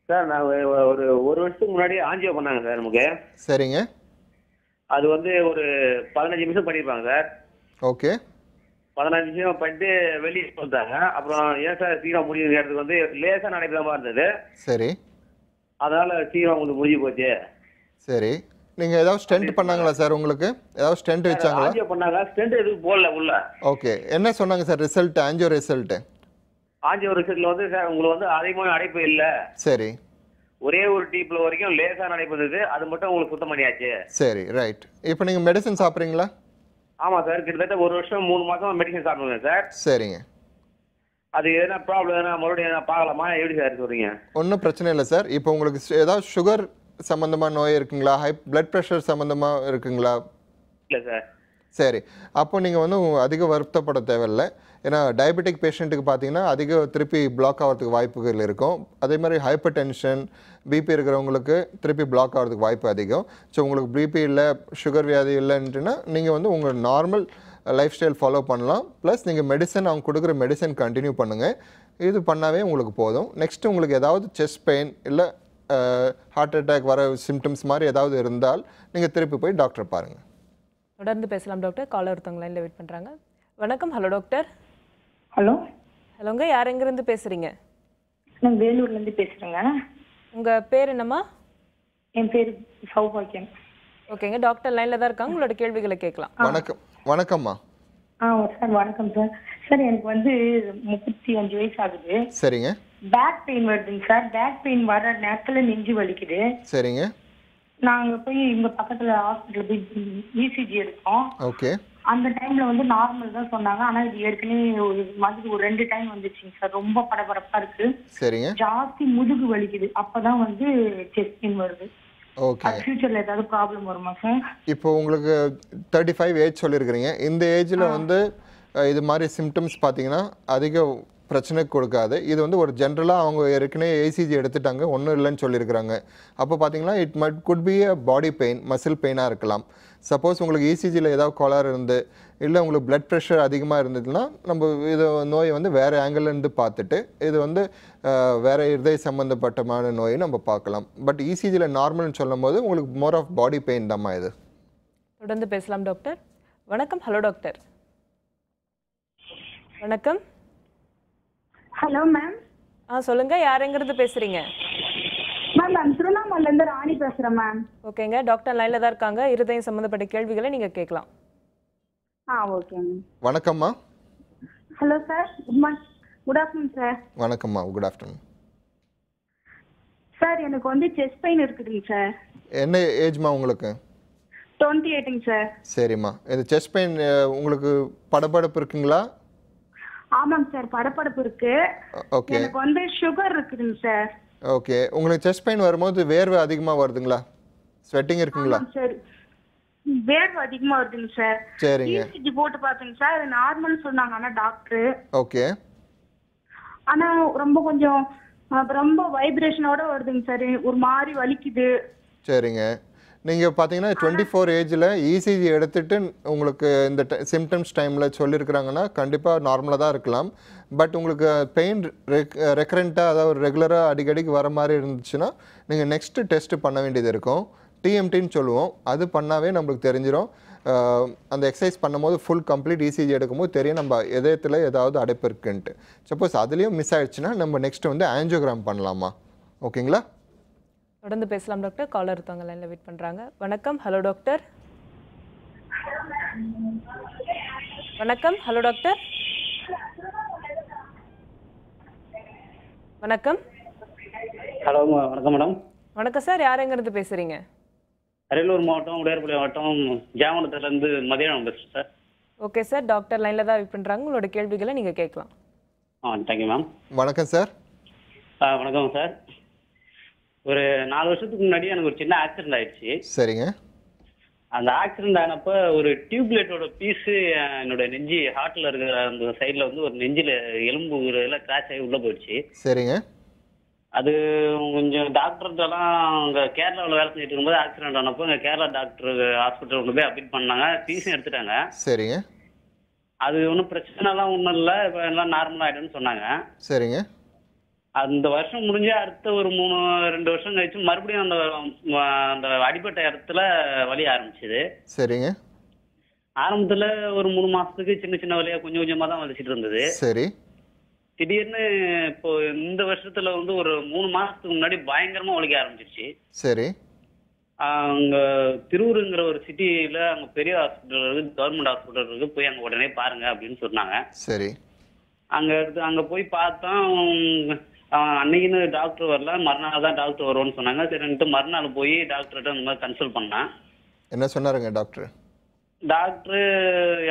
சார், நான் ஒரு ஒரு வருஷத்துக்கு முன்னாடி ஆஞ்சியோ பண்ணாங்க சார் நமக்கு. சரிங்க. அது வந்து ஒரு 15 நிமிஷம் பண்ணியிருப்பாங்க சார். ஓகே. 15 நிமிஷம் பண்ணிட்டு வெளியே சொல்லிட்டாங்க. அப்புறம் ஏன் சார் சீக்கிரம் முடிஞ்ச இடத்துக்கு வந்து லேசாக நடைபெறமா இருந்தது. சரி. அதனால சீக்கிரம் உங்களுக்கு முடிஞ்சு போச்சு. சரி. நீங்க ஏதாவது ஸ்டெண்ட் பண்ணாங்களா சார்? உங்களுக்கு ஏதாவது ஸ்டெண்ட் வச்சாங்களா? ஆஞ்சியோ பண்ணாங்க, ஸ்டெண்ட் எதுவும் போடல உள்ள. ஓகே. என்ன சொன்னாங்க சார் ரிசல்ட்? ஆஞ்சியோ ரிசல்ட் வந்து சார் உங்களுக்கு வந்து அதிகமான அடைப்பு இல்லை. சரி. ஒரே ஒரு டீப்ல வரைக்கும் லேசான அடைப்பு இருந்தது, அது மட்டும் உங்களுக்கு சுத்தம் பண்ணியாச்சு. சரி, ரைட். இப்போ நீங்கள் மெடிசன் சாப்பிட்றீங்களா? ஆமாம் சார், கிட்டத்தட்ட ஒரு வருஷம் 3 மாதம் மெடிசன் சாப்பிடுங்க சார். சரிங்க. அது எதனா ப்ராப்ளம் எதனா மறுபடியும் பார்க்கலாமா? எப்படி சார் சொல்கிறீங்க? ஒன்றும் பிரச்சனை இல்லை சார். இப்போ உங்களுக்கு ஏதாவது சுகர் சம்மந்தமாக நோய் இருக்குங்களா? ஹை பிளட் ப்ரெஷர் சம்மந்தமாக இருக்குங்களா? இல்லை சார். சரி. அப்போ நீங்கள் வந்து அதிக வருத்தப்பட தேவையில்லை. ஏன்னா டயபெட்டிக் பேஷண்ட்டுக்கு பார்த்தீங்கன்னா அதிக திருப்பி பிளாக் ஆகிறதுக்கு வாய்ப்புகள் இருக்கும். அதே மாதிரி ஹைப்பர் டென்ஷன் பிபி இருக்கிறவங்களுக்கு திருப்பி பிளாக் ஆகிறதுக்கு வாய்ப்பு அதிகம். ஸோ உங்களுக்கு பிபி இல்லை, சுகர் வியாதி இல்லைன்ட்டுன்னா நீங்கள் வந்து உங்கள் நார்மல் லைஃப் ஸ்டைல் ஃபாலோ பண்ணலாம். ப்ளஸ் நீங்கள் மெடிசன், அவங்க கொடுக்குற மெடிசன் கண்டினியூ பண்ணுங்கள். இது பண்ணாவே உங்களுக்கு போதும். நெக்ஸ்ட்டு உங்களுக்கு ஏதாவது செஸ்ட் பெயின் இல்லை ஹார்ட் அட்டாக் வர சிம்டம்ஸ் மாதிரி ஏதாவது இருந்தால் நீங்கள் திருப்பி போய் டாக்டரை பாருங்கள். தொடர்ந்து பேசலாம் டாக்டர். காலர் ஒருத்தவங்க லைனில் வெயிட் பண்ணுறாங்க. வணக்கம், ஹலோ டாக்டர். ஹலோ. ஹலோங்க, யார் எங்கேருந்து பேசுகிறீங்க? நான் வேலூர்லேருந்து பேசுகிறேங்க. உங்கள் பேர் என்னம்மா? என் பேர் சௌபாக்கியம். ஓகேங்க, டாக்டர் லைனில் தான் இருக்காங்க, உங்களோட கேள்விகளை கேட்கலாம். வணக்கம். வணக்கம்மா. ஆ சார், வணக்கம் சார். சார், எனக்கு வந்து 35 வயசு ஆகுது. சரிங்க. பேக் பெயின் வருதுங்க சார். பேக் பெயின் வர நேரத்தில் நெஞ்சு வலிக்குது. சரிங்க. நாங்கள் போய் இங்கே பக்கத்தில் ஹாஸ்பிட்டல் போய் இசிஜி எடுத்தோம். ஓகே. அந்த டைம்ல வந்து நார்மல் தான் சொன்னாங்க. ஆனா இது ஏற்கனவே ஒரு மாதிரி ஒரு 2 டைம் வந்துச்சுங்க சார். ரொம்ப படபடப்பா இருக்கு. சரிங்க. ஜாஸ்தி முதுகு வலிக்குது. அப்பதான் வந்து செஸ்ட் பெயின் வருது. ஓகே. ஃபியூச்சர்ல ஏதாவது ப்ராப்ளம் வருமா சார்? இப்போ உங்களுக்கு 35 ஏஜ் சொல்லியிருக்கிறீங்க. இந்த ஏஜ்ல வந்து இது மாதிரி சிம்டம்ஸ் பார்த்தீங்கன்னா அதிக பிரச்சனை கொடுக்காது. இது வந்து ஒரு ஜென்ரலாக அவங்க ஏற்கனவே ஏசிஜி எடுத்துட்டாங்க, ஒன்றும் இல்லைன்னு சொல்லியிருக்கிறாங்க. அப்போ பார்த்தீங்கன்னா it might could be a body pain, muscle பெயினாக இருக்கலாம். சப்போஸ் உங்களுக்கு இசிஜியில் ஏதாவது கோளாறு இருந்து இல்லை உங்களுக்கு பிளட் ப்ரெஷர் அதிகமாக இருந்ததுன்னா நம்ம இது நோயை வந்து வேறு ஆங்கிள்லேருந்து பார்த்துட்டு இது வந்து வேறு இருதய சம்மந்தப்பட்டமான நோயை நம்ம பார்க்கலாம். பட் இசிஜியில் நார்மல்னு சொல்லும் போது உங்களுக்கு மோர் ஆஃப் பாடி பெயின் தான்மா இது. தொடர்ந்து பேசலாம் டாக்டர். வணக்கம், ஹலோ டாக்டர். வணக்கம். Hello ma'am. ஆ, சொல்லுங்க, யார் எங்கிருந்து பேசுறீங்க? மேம், நான் திருவண்ணாமலைல இருந்து ராணி பேசுறேன் மேம். ஓகேங்க, டாக்டர் லைன்ல தான் இருக்காங்க. இருதயம் சம்பந்தப்பட்ட கேள்விகளை நீங்க கேட்கலாம். ஆ, ஓகேங்க. வணக்கம்மா. Hello sir, good afternoon sir. வணக்கம்மா, குட் ஆஃப்டர்நூன். சார், எனக்கு வந்து செஸ்ட் பெயின் இருக்குதுங்க சார். என்ன ஏஜ்மா உங்களுக்கு? 28ங்க சார். சரிம்மா, இது செஸ்ட் பெயின் உங்களுக்கு படபடப்பு இருக்குங்களா? ஆமாங்க சார், படபடப்பு இருக்கு. ஓகே. எனக்கு வந்து சுகர் இருக்குதுங்க சார். ஓகே. உங்களுக்கு செஸ்ட் பெயின் வரும்போது வேர்வை அதிகமா வருதுங்களா? ஸ்வெட்டிங் இருக்குங்களா? சரி, வேர்வை அதிகமா வருதுங்க சார். சரிங்க. இசிஜி போட்டு பார்த்தேங்க சார், இது நார்மல் சொன்னாங்க ஆனா டாக்டர். ஓகே. ஆனா ரொம்ப கொஞ்சம் ரொம்ப வைப்ரேஷனோட வருதுங்க சார், ஒரு மாதிரி வலிக்குது. சரிங்க. நீங்கள் பார்த்தீங்கன்னா 24 ஏஜில் இசிஜி எடுத்துட்டு உங்களுக்கு இந்த சிம்டம்ஸ் டைமில் சொல்லியிருக்கிறாங்கன்னா கண்டிப்பாக நார்மலாக தான் இருக்கலாம். பட் உங்களுக்கு பெயின் ரெக்கரண்ட்டாக அதாவது ரெகுலராக அடிக்கடிக்கு வர மாதிரி இருந்துச்சுன்னா நீங்கள் நெக்ஸ்ட்டு டெஸ்ட்டு பண்ண வேண்டியது இருக்கும். டிஎம்டின்னு சொல்லுவோம், அது பண்ணாவே நம்மளுக்கு தெரிஞ்சிடும். அந்த எக்ஸசைஸ் பண்ணும்போது ஃபுல் கம்ப்ளீட் இசிஜி எடுக்கும்போது தெரியும் நம்ம இதயத்தில் ஏதாவது அடைப்பு இருக்குன்ட்டு. சப்போஸ் அதுலேயும் மிஸ் ஆயிடுச்சுன்னா நம்ம நெக்ஸ்ட்டு வந்து ஆஞ்சியோகிராம் பண்ணலாமா? ஓகேங்களா? தொடர்ந்து பேசலாம் டாக்டர். காலர் இருக்காங்க லைன்ல வெயிட் பண்றாங்க. வணக்கம், ஹலோ டாக்டர். வணக்கம், ஹலோ டாக்டர். வணக்கம். ஹலோ, வணக்கம் மேடம். வணக்கம் சார், யார் எங்க இருந்து பேசுறீங்க? அரியலூர் மாவட்டம் உடையார்பாளையம் மாவட்டம் ஜாமனத்துல இருந்து மதியானம் பேசுறேன் சார். ஓகே சார், டாக்டர் லைன்ல தான் வெயிட் பண்றாங்க. உங்களோட கேள்விகளை நீங்க கேட்கலாம். ஆ, தேங்க்யூ மேம். வணக்கம் சார். வணக்கம் சார். ஒரு 4 வருஷத்துக்கு முன்னாடி எனக்கு ஒரு சின்ன ஆக்சிடென்ட் ஆயிடுச்சு. சரிங்க. அந்த ஆக்சிடென்ட் ஆனப்ப ஒரு டியூப்லைட்டோட பீஸ் என்னோட நெஞ்சு ஹார்ட்ல இருக்கிற அந்த சைட்ல வந்து ஒரு நெஞ்சில எலும்பு எல்லாம் கிராஷ் ஆகி உள்ள போயிடுச்சு. சரிங்க. அது கொஞ்சம் டாக்டர்லாம் அவங்க கேரளாவில் வேலை செஞ்சுட்டு இருக்கும்போது ஆக்சிடென்ட் ஆனப்போ அங்கே கேரளா டாக்டர் ஹாஸ்பிட்டல் கொண்டு போய் அட்மிட் பண்ணாங்க. பீஸும் எடுத்துட்டாங்க. சரிங்க. அது ஒன்றும் பிரச்சனைலாம் ஒன்றும் இல்லை, இப்போ எல்லாம் நார்மல் ஆயிடும்னு சொன்னாங்க. சரிங்க. அந்த வருஷம் முடிஞ்சா அடுத்த ஒரு 2 வருஷம் கழிச்சு மறுபடியும் அந்த அடிப்பட்ட இடத்துல வலி ஆரம்பிச்சது. சரிங்க. ஆரம்பத்துல ஒரு 3 மாசத்துக்கு சின்ன சின்ன வழியா கொஞ்சம் கொஞ்சமா தான் வலிச்சிட்டு இருந்தது. சரி. திடீர்னு இப்போ இந்த வருஷத்துல வந்து ஒரு 3 மாசத்துக்கு முன்னாடி பயங்கரமா வலிக்க ஆரம்பிச்சிருச்சு. சரி. அங்க திருவூருங்கிற ஒரு சிட்டியில அங்க பெரிய ஹாஸ்பிட்டல் இருக்கு, கவர்மெண்ட் ஹாஸ்பிட்டல் இருக்கு, போய் அங்க உடனே பாருங்க அப்படின்னு சொன்னாங்க. சரி. அங்க போய் பார்த்தா அன்னைக்குன்னு டாக்டர் வரல, மறுநாள் தான் டாக்டர் வருவோன்னு சொன்னாங்க. சரின்ட்டு மறுநாள் போய் டாக்டர்கிட்ட அந்த மாதிரி கன்சல்ட் பண்ணேன். என்ன சொன்னாருங்க டாக்டர்? டாக்டரு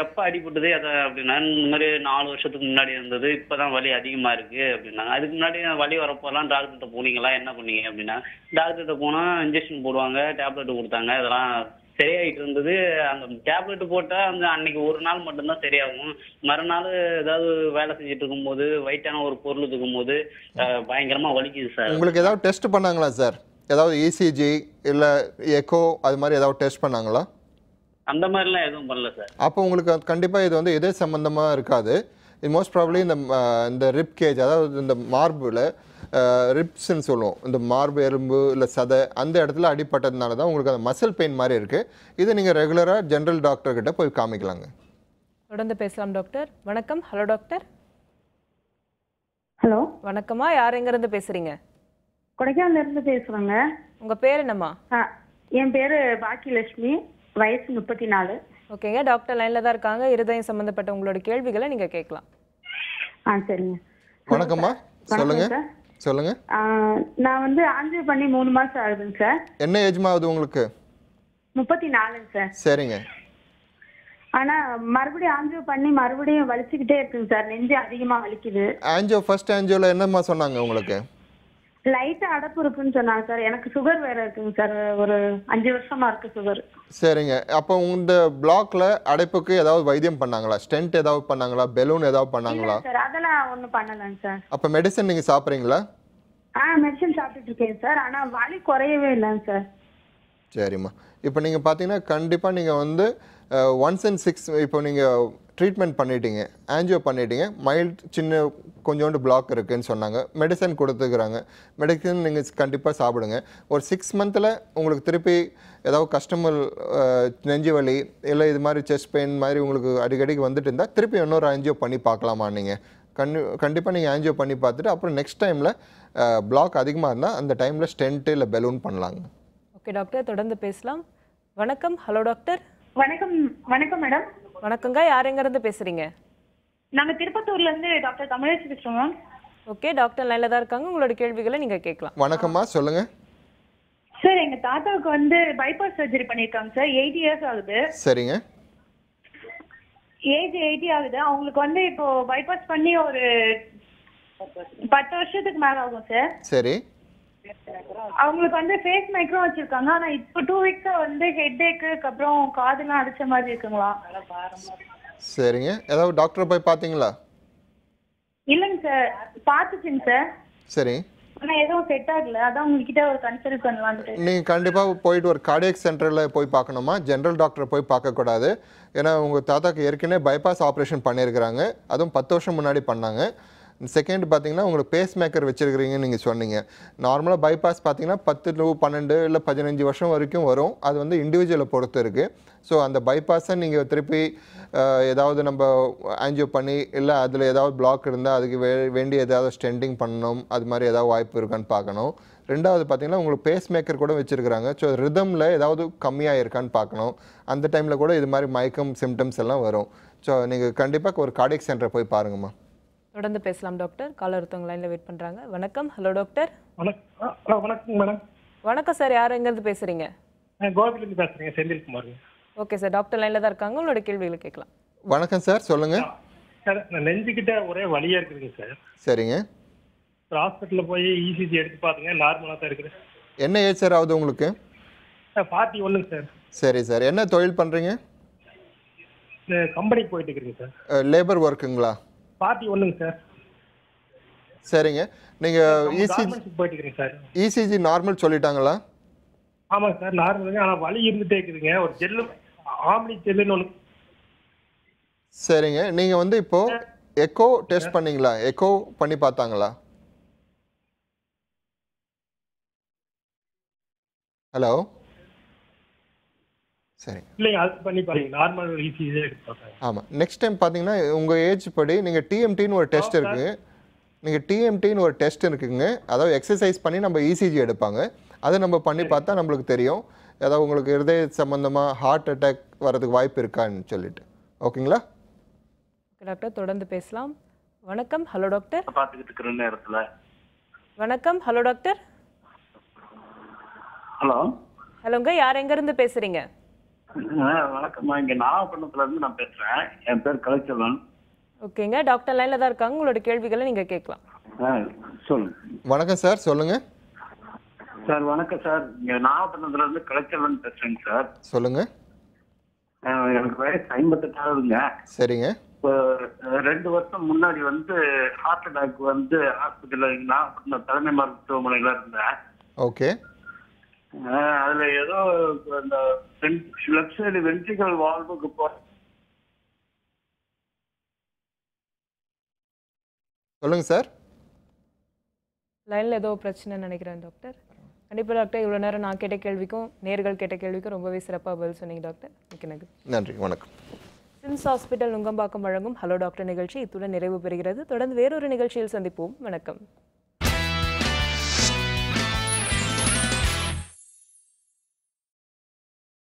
எப்போ அடிபட்டது அதை அப்படின்னா, இந்த மாதிரி 4 வருஷத்துக்கு முன்னாடி இருந்தது, இப்போதான் வலி அதிகமாக இருக்குது அப்படின்னாங்க. அதுக்கு முன்னாடி வலி வரப்போலாம் டாக்டர்கிட்ட போனீங்களா, என்ன பண்ணீங்க அப்படின்னா, டாக்டர்கிட்ட போனால் இன்ஜெக்ஷன் போடுவாங்க, டேப்லெட்டு கொடுத்தாங்க, இதெல்லாம் சரியாகிட்டு இருந்தது. அந்த டேப்லெட்டு போட்டால் அந்த அன்னைக்கு ஒரு நாள் மட்டும்தான் சரியாகும், மறுநாள் ஏதாவது வேலை செஞ்சுட்டு இருக்கும்போது வெயிட்டான ஒரு பொருள் இருக்கும்போது பயங்கரமாக வலிக்குது சார். உங்களுக்கு ஏதாவது டெஸ்ட் பண்ணாங்களா சார்? ஏதாவது ECG இல்லை எக்கோ அது மாதிரி ஏதாவது டெஸ்ட் பண்ணாங்களா? அந்த மாதிரிலாம் எதுவும் பண்ணல சார். அப்போ உங்களுக்கு கண்டிப்பாக இது வந்து எதே சம்மந்தமாக இருக்காது. இது மோஸ்ட் ப்ராப்ளி இந்த ரிப் கேஜ், அதாவது இந்த மார்பில் ரிப்ஸ்ன்னு சொல்லுவோம், இந்த மார்பு எறும்பு இல்லை சதை, அந்த இடத்துல அடிப்பட்டதுனால தான் உங்களுக்கு அந்த மசில் பெயின் மாதிரி இருக்குது. இதை நீங்கள் ரெகுலராக ஜென்ரல் டாக்டர்கிட்ட போய் காமிக்கலாங்க. தொடர்ந்து பேசலாம் டாக்டர். வணக்கம். Hello doctor. ஹலோ வணக்கம்மா. யார் எங்கேருந்து பேசுகிறீங்க? கொடைக்கானலேருந்து பேசுகிறோங்க. உங்கள் பேர் என்னம்மா? என் பேர் பாக்கியலட்சுமி, வயசு 34. ஓகேங்க டாக்டர், லைன்ல தான் இருக்காங்க. இருதயம் சம்பந்தப்பட்ட உங்களோட கேள்விகளை நீங்க கேட்கலாம். சரிங்க. வணக்கம்மா, சொல்லுங்க சொல்லுங்க. நான் வந்து ஆஞ்சியோ பண்ணி 3 மாசம் ஆகுதுங்க சார். என்ன ஏஜ் ஆகுது உங்களுக்கு? 34ங்க சார். சரிங்க. ஆனா மறுபடியும் ஆஞ்சியோ பண்ணி மறுபடியும் வலிச்சுக்கிட்டே இருக்குங்க சார், நெஞ்சு அதிகமா வலிக்குது. ஆஞ்சியோ ஃபர்ஸ்ட் ஆஞ்சியோல என்னமா சொன்னாங்க உங்களுக்கு? லைட்டா அடப்பு இருக்குன்னு சொன்னாங்க சார். எனக்கு சுகர் வேற இருக்குங்க சார், ஒரு 5 வருஷமா இருக்கு சுகர். சரிங்க. அப்போ இந்த பிளாக்ல அடைப்புக்கு ஏதாவது வைத்தியம் பண்ணாங்களா? ஸ்டென்ட் ஏதாவது பண்ணாங்களா? பெலூன் ஏதாவது பண்ணாங்களா? சார் அதெல்லாம் ஒன்றும் பண்ணலங்க சார். அப்போ மெடிசன் நீங்கள் சாப்பிட்றீங்களா? மெடிசன் சாப்பிட்டுட்டு இருக்கேன் சார், ஆனால் வலி குறையவே இல்லைங்க சார். சரிம்மா. இப்போ நீங்கள் பார்த்தீங்கன்னா கண்டிப்பாக நீங்கள் வந்து 1 in 6, இப்போ நீங்கள் ட்ரீட்மெண்ட் பண்ணிட்டீங்க, ஆஞ்சியோ பண்ணிட்டீங்க, மைல்ட் சின்ன கொஞ்சோண்டு பிளாக் இருக்குதுன்னு சொன்னாங்க, மெடிசன் கொடுத்துக்கிறாங்க, மெடிசன் நீங்கள் கண்டிப்பாக சாப்பிடுங்க. ஒரு 6 மந்தில் உங்களுக்கு திருப்பி ஏதாவது கஸ்டமர் நெஞ்சு வலி இல்லை இது மாதிரி செஸ்ட் பெயின் மாதிரி உங்களுக்கு அடிக்கடிக்கு வந்துட்டு இருந்தால் திருப்பி இன்னொரு ஆஞ்சியோ பண்ணி பார்க்கலாமா? நீங்கள் கண்டிப்பாக நீங்கள் ஆஞ்சியோ பண்ணி பார்த்துட்டு அப்புறம் நெக்ஸ்ட் டைமில் பிளாக் அதிகமாக இருந்தால் அந்த டைமில் ஸ்டென்ட்டு இல்லை பெலூன் பண்ணலாங்க. ஓகே டாக்டர், தொடர்ந்து பேசலாம். வணக்கம். Hello doctor. வணக்கம். வணக்கம் மேடம். வணக்கங்க. யார் எங்கேருந்து பேசுகிறீங்க? நாங்கள் திருப்பத்தூர்லேருந்து டாக்டர் தமிழேசி பேசுகிறோம் மேம். ஓகே டாக்டர், நல்லா தான் இருக்காங்க. உங்களோட கேள்விகளை நீங்கள் கேட்கலாம். வணக்கம்மா, சொல்லுங்கள். சார் எங்கள் தாத்தாவுக்கு வந்து பைபாஸ் சர்ஜரி பண்ணியிருக்காங்க சார், 80 years ஆகுது. சரிங்க. ஏஜ் 80 ஆகுது. அவங்களுக்கு வந்து இப்போது பைபாஸ் பண்ணி ஒரு 10 வருஷத்துக்கு மேலே ஆகும் சார். சரி. அவங்களுக்கு வந்து பேஸ்மேக்கரும் வச்சிருக்காங்க. ஆனா இப்போ 2 வீக்ஸா வந்து ஹெட்டேக்கு அப்புறம் காதுலாம் அடிச்ச மாதிரி இருக்குங்களா? சரிங்க. ஏதாவது டாக்டர் போய் பாத்தீங்களா? இல்லங்க சார், பாத்துட்டீங்க சார். சரி. ஆனா எதுவும் செட் ஆகல, அதான் உங்ககிட்ட ஒரு கன்சல்ட் பண்ணலாம்னு. நீங்க கண்டிப்பா போயிட்டு ஒரு கார்டியாக் சென்டர்ல போய் பார்க்கணுமா, ஜெனரல் டாக்டர் போய் பார்க்க கூடாது. ஏன்னா உங்க தாத்தாக்கு ஏற்கனவே பைபாஸ் ஆப்ரேஷன் பண்ணியிருக்கிறாங்க, அதுவும் 10 வருஷம் முன்னாடி பண்ணாங்க. செகண்ட் பார்த்தீங்கன்னா உங்களுக்கு பேஸ்மேக்கர் வச்சுருக்கிறீங்கன்னு நீங்கள் சொன்னீங்க. நார்மலாக பைபாஸ் பார்த்தீங்கன்னா 10 to 12 இல்லை 15 வருஷம் வரைக்கும் வரும், அது வந்து இண்டிவிஜுவலை பொறுத்து இருக்குது. ஸோ அந்த பைபாஸை நீங்கள் திருப்பி ஏதாவது நம்ம ஆஞ்சியோ பண்ணி இல்லை அதில் ஏதாவது பிளாக் இருந்தால் அதுக்கு வேண்டி ஏதாவது ஸ்டெண்டிங் பண்ணணும், அது மாதிரி ஏதாவது வாய்ப்பு இருக்கான்னு பார்க்கணும். ரெண்டாவது பார்த்தீங்கன்னா உங்களுக்கு பேஸ்மேக்கர் கூட வச்சுருக்கிறாங்க, ஸோ ரிதமில் ஏதாவது கம்மியாக இருக்கான்னு பார்க்கணும். அந்த டைமில் கூட இது மாதிரி மயக்கம் சிம்டம்ஸ் எல்லாம் வரும். ஸோ நீங்கள் கண்டிப்பாக ஒரு கார்டியக் சென்டரை போய் பாருங்கம்மா. தொடர்ந்து பேசலாம் டாக்டர். காலர் ஒருத்தவங்க லைன்ல வெயிட் பண்றாங்க. வணக்கம். Hello doctor. வணக்கம் மேடம். வணக்கம் சார். யார் எங்கேருந்து பேசுறீங்க? நான் கோபிலிருந்து பேசுறேன், செந்தில்குமார். ஓகே சார், டாக்டர் லைன்ல தான் இருக்காங்க. உங்களோட கேள்விகளை கேட்கலாம். வணக்கம் சார், சொல்லுங்க. சார் நான் நெஞ்சுக்கிட்ட ஒரே வலியா இருக்குதுங்க சார். சரிங்க. ஹாஸ்பிட்டல்ல போய் ECG எடுத்து பாத்துங்க, நார்மலா தான் இருக்குது. என்ன ஏஜ் சார் ஆகுது உங்களுக்கு? 41 சார். சரி சார். என்ன தொழில் பண்றீங்க? கம்பெனிக்கு போயிட்டு இருக்கீங்க சார். லேபர் ஒர்க்குங்களா? சார் சரிங்க. நீங்க ECG நார்மல் சொல்லிட்டாங்களா? ஆமா சார் நார்மலுங்க, ஆனா வலி இருந்துட்டே இருக்குதுங்க. ஒரு ஜெல்லு ஆம்னி ஜெல்லுன்னு ஒன்று. சரிங்க. நீங்க வந்து இப்போ எக்கோ டெஸ்ட் பண்ணீங்களா? எக்கோ பண்ணி பார்த்தாங்களா? ஹலோ சரி ஆமாம். நெக்ஸ்ட் டைம் பார்த்தீங்கன்னா உங்கள் ஏஜ் படி நீங்கள் டிஎம்டின்னு ஒரு டெஸ்ட் இருக்குது, நீங்கள் டிஎம்டின்னு ஒரு டெஸ்ட் இருக்குதுங்க. அதாவது எக்ஸசைஸ் பண்ணி நம்ம இசிஜி எடுப்பாங்க, அதை நம்ம பண்ணி பார்த்தா நம்மளுக்கு தெரியும் ஏதாவது உங்களுக்கு ஹிருதய சம்மந்தமாக ஹார்ட் அட்டாக் வர்றதுக்கு வாய்ப்பு இருக்கான்னு சொல்லிட்டு. ஓகேங்களா டாக்டர், தொடர்ந்து பேசலாம். வணக்கம் ஹலோ டாக்டர். பார்த்துக்கிட்டு இருக்கிற நேரத்தில் வணக்கம் ஹலோ டாக்டர். ஹலோ ஹலோங்க, யார் எங்கேருந்து பேசுகிறீங்க? வணக்கம்மா, இங்கே நாகப்பட்டினத்துலேருந்து நான் பேசுகிறேன். என் பேர் கலைச்செல்வன். ஓகேங்க டாக்டர், லைனில் தான் இருக்காங்க, உங்களோட கேள்விகளை நீங்கள் கேட்கலாம். சொல்லுங்கள். வணக்கம் சார், சொல்லுங்கள் சார். வணக்கம் சார், இங்கே நாகப்பட்டினத்துலேருந்து கலைச்செல்வன் பேசுகிறேங்க சார். சொல்லுங்கள். எனக்கு வயசு 58 ஆகுதுங்க. சரிங்க. இப்போ 2 வருஷம் முன்னாடி வந்து ஹார்ட் அட்டாக் வந்து ஹாஸ்பிட்டலில் நான் தலைமை மருத்துவமனையில் இருந்தேன். ஓகே. அதில் ஏதோ இந்த லெஃப்ட் சைடு வென்ட்ரிகல் வால்வுக்கு சொல்லுங்க சார். லைனில் ஏதோ பிரச்சனை நினைக்கிறேன் டாக்டர். கண்டிப்பாக டாக்டர், இவ்வளோ நேரம் நான் கேட்ட கேள்விக்கும் நேர்கள் கேட்ட கேள்விக்கும் ரொம்பவே சிறப்பாக பதில் சொன்னீங்க டாக்டர். மிக்க நன்றி. நன்றி, வணக்கம். சிம்ஸ் ஹாஸ்பிட்டல் நுங்கம்பாக்கம் வழங்கும் ஹலோ டாக்டர் நிகழ்ச்சி இத்துடன் நிறைவு பெறுகிறது. தொடர்ந்து வேறொரு நிகழ்ச்சியில் சந்திப்போம். வணக்கம்.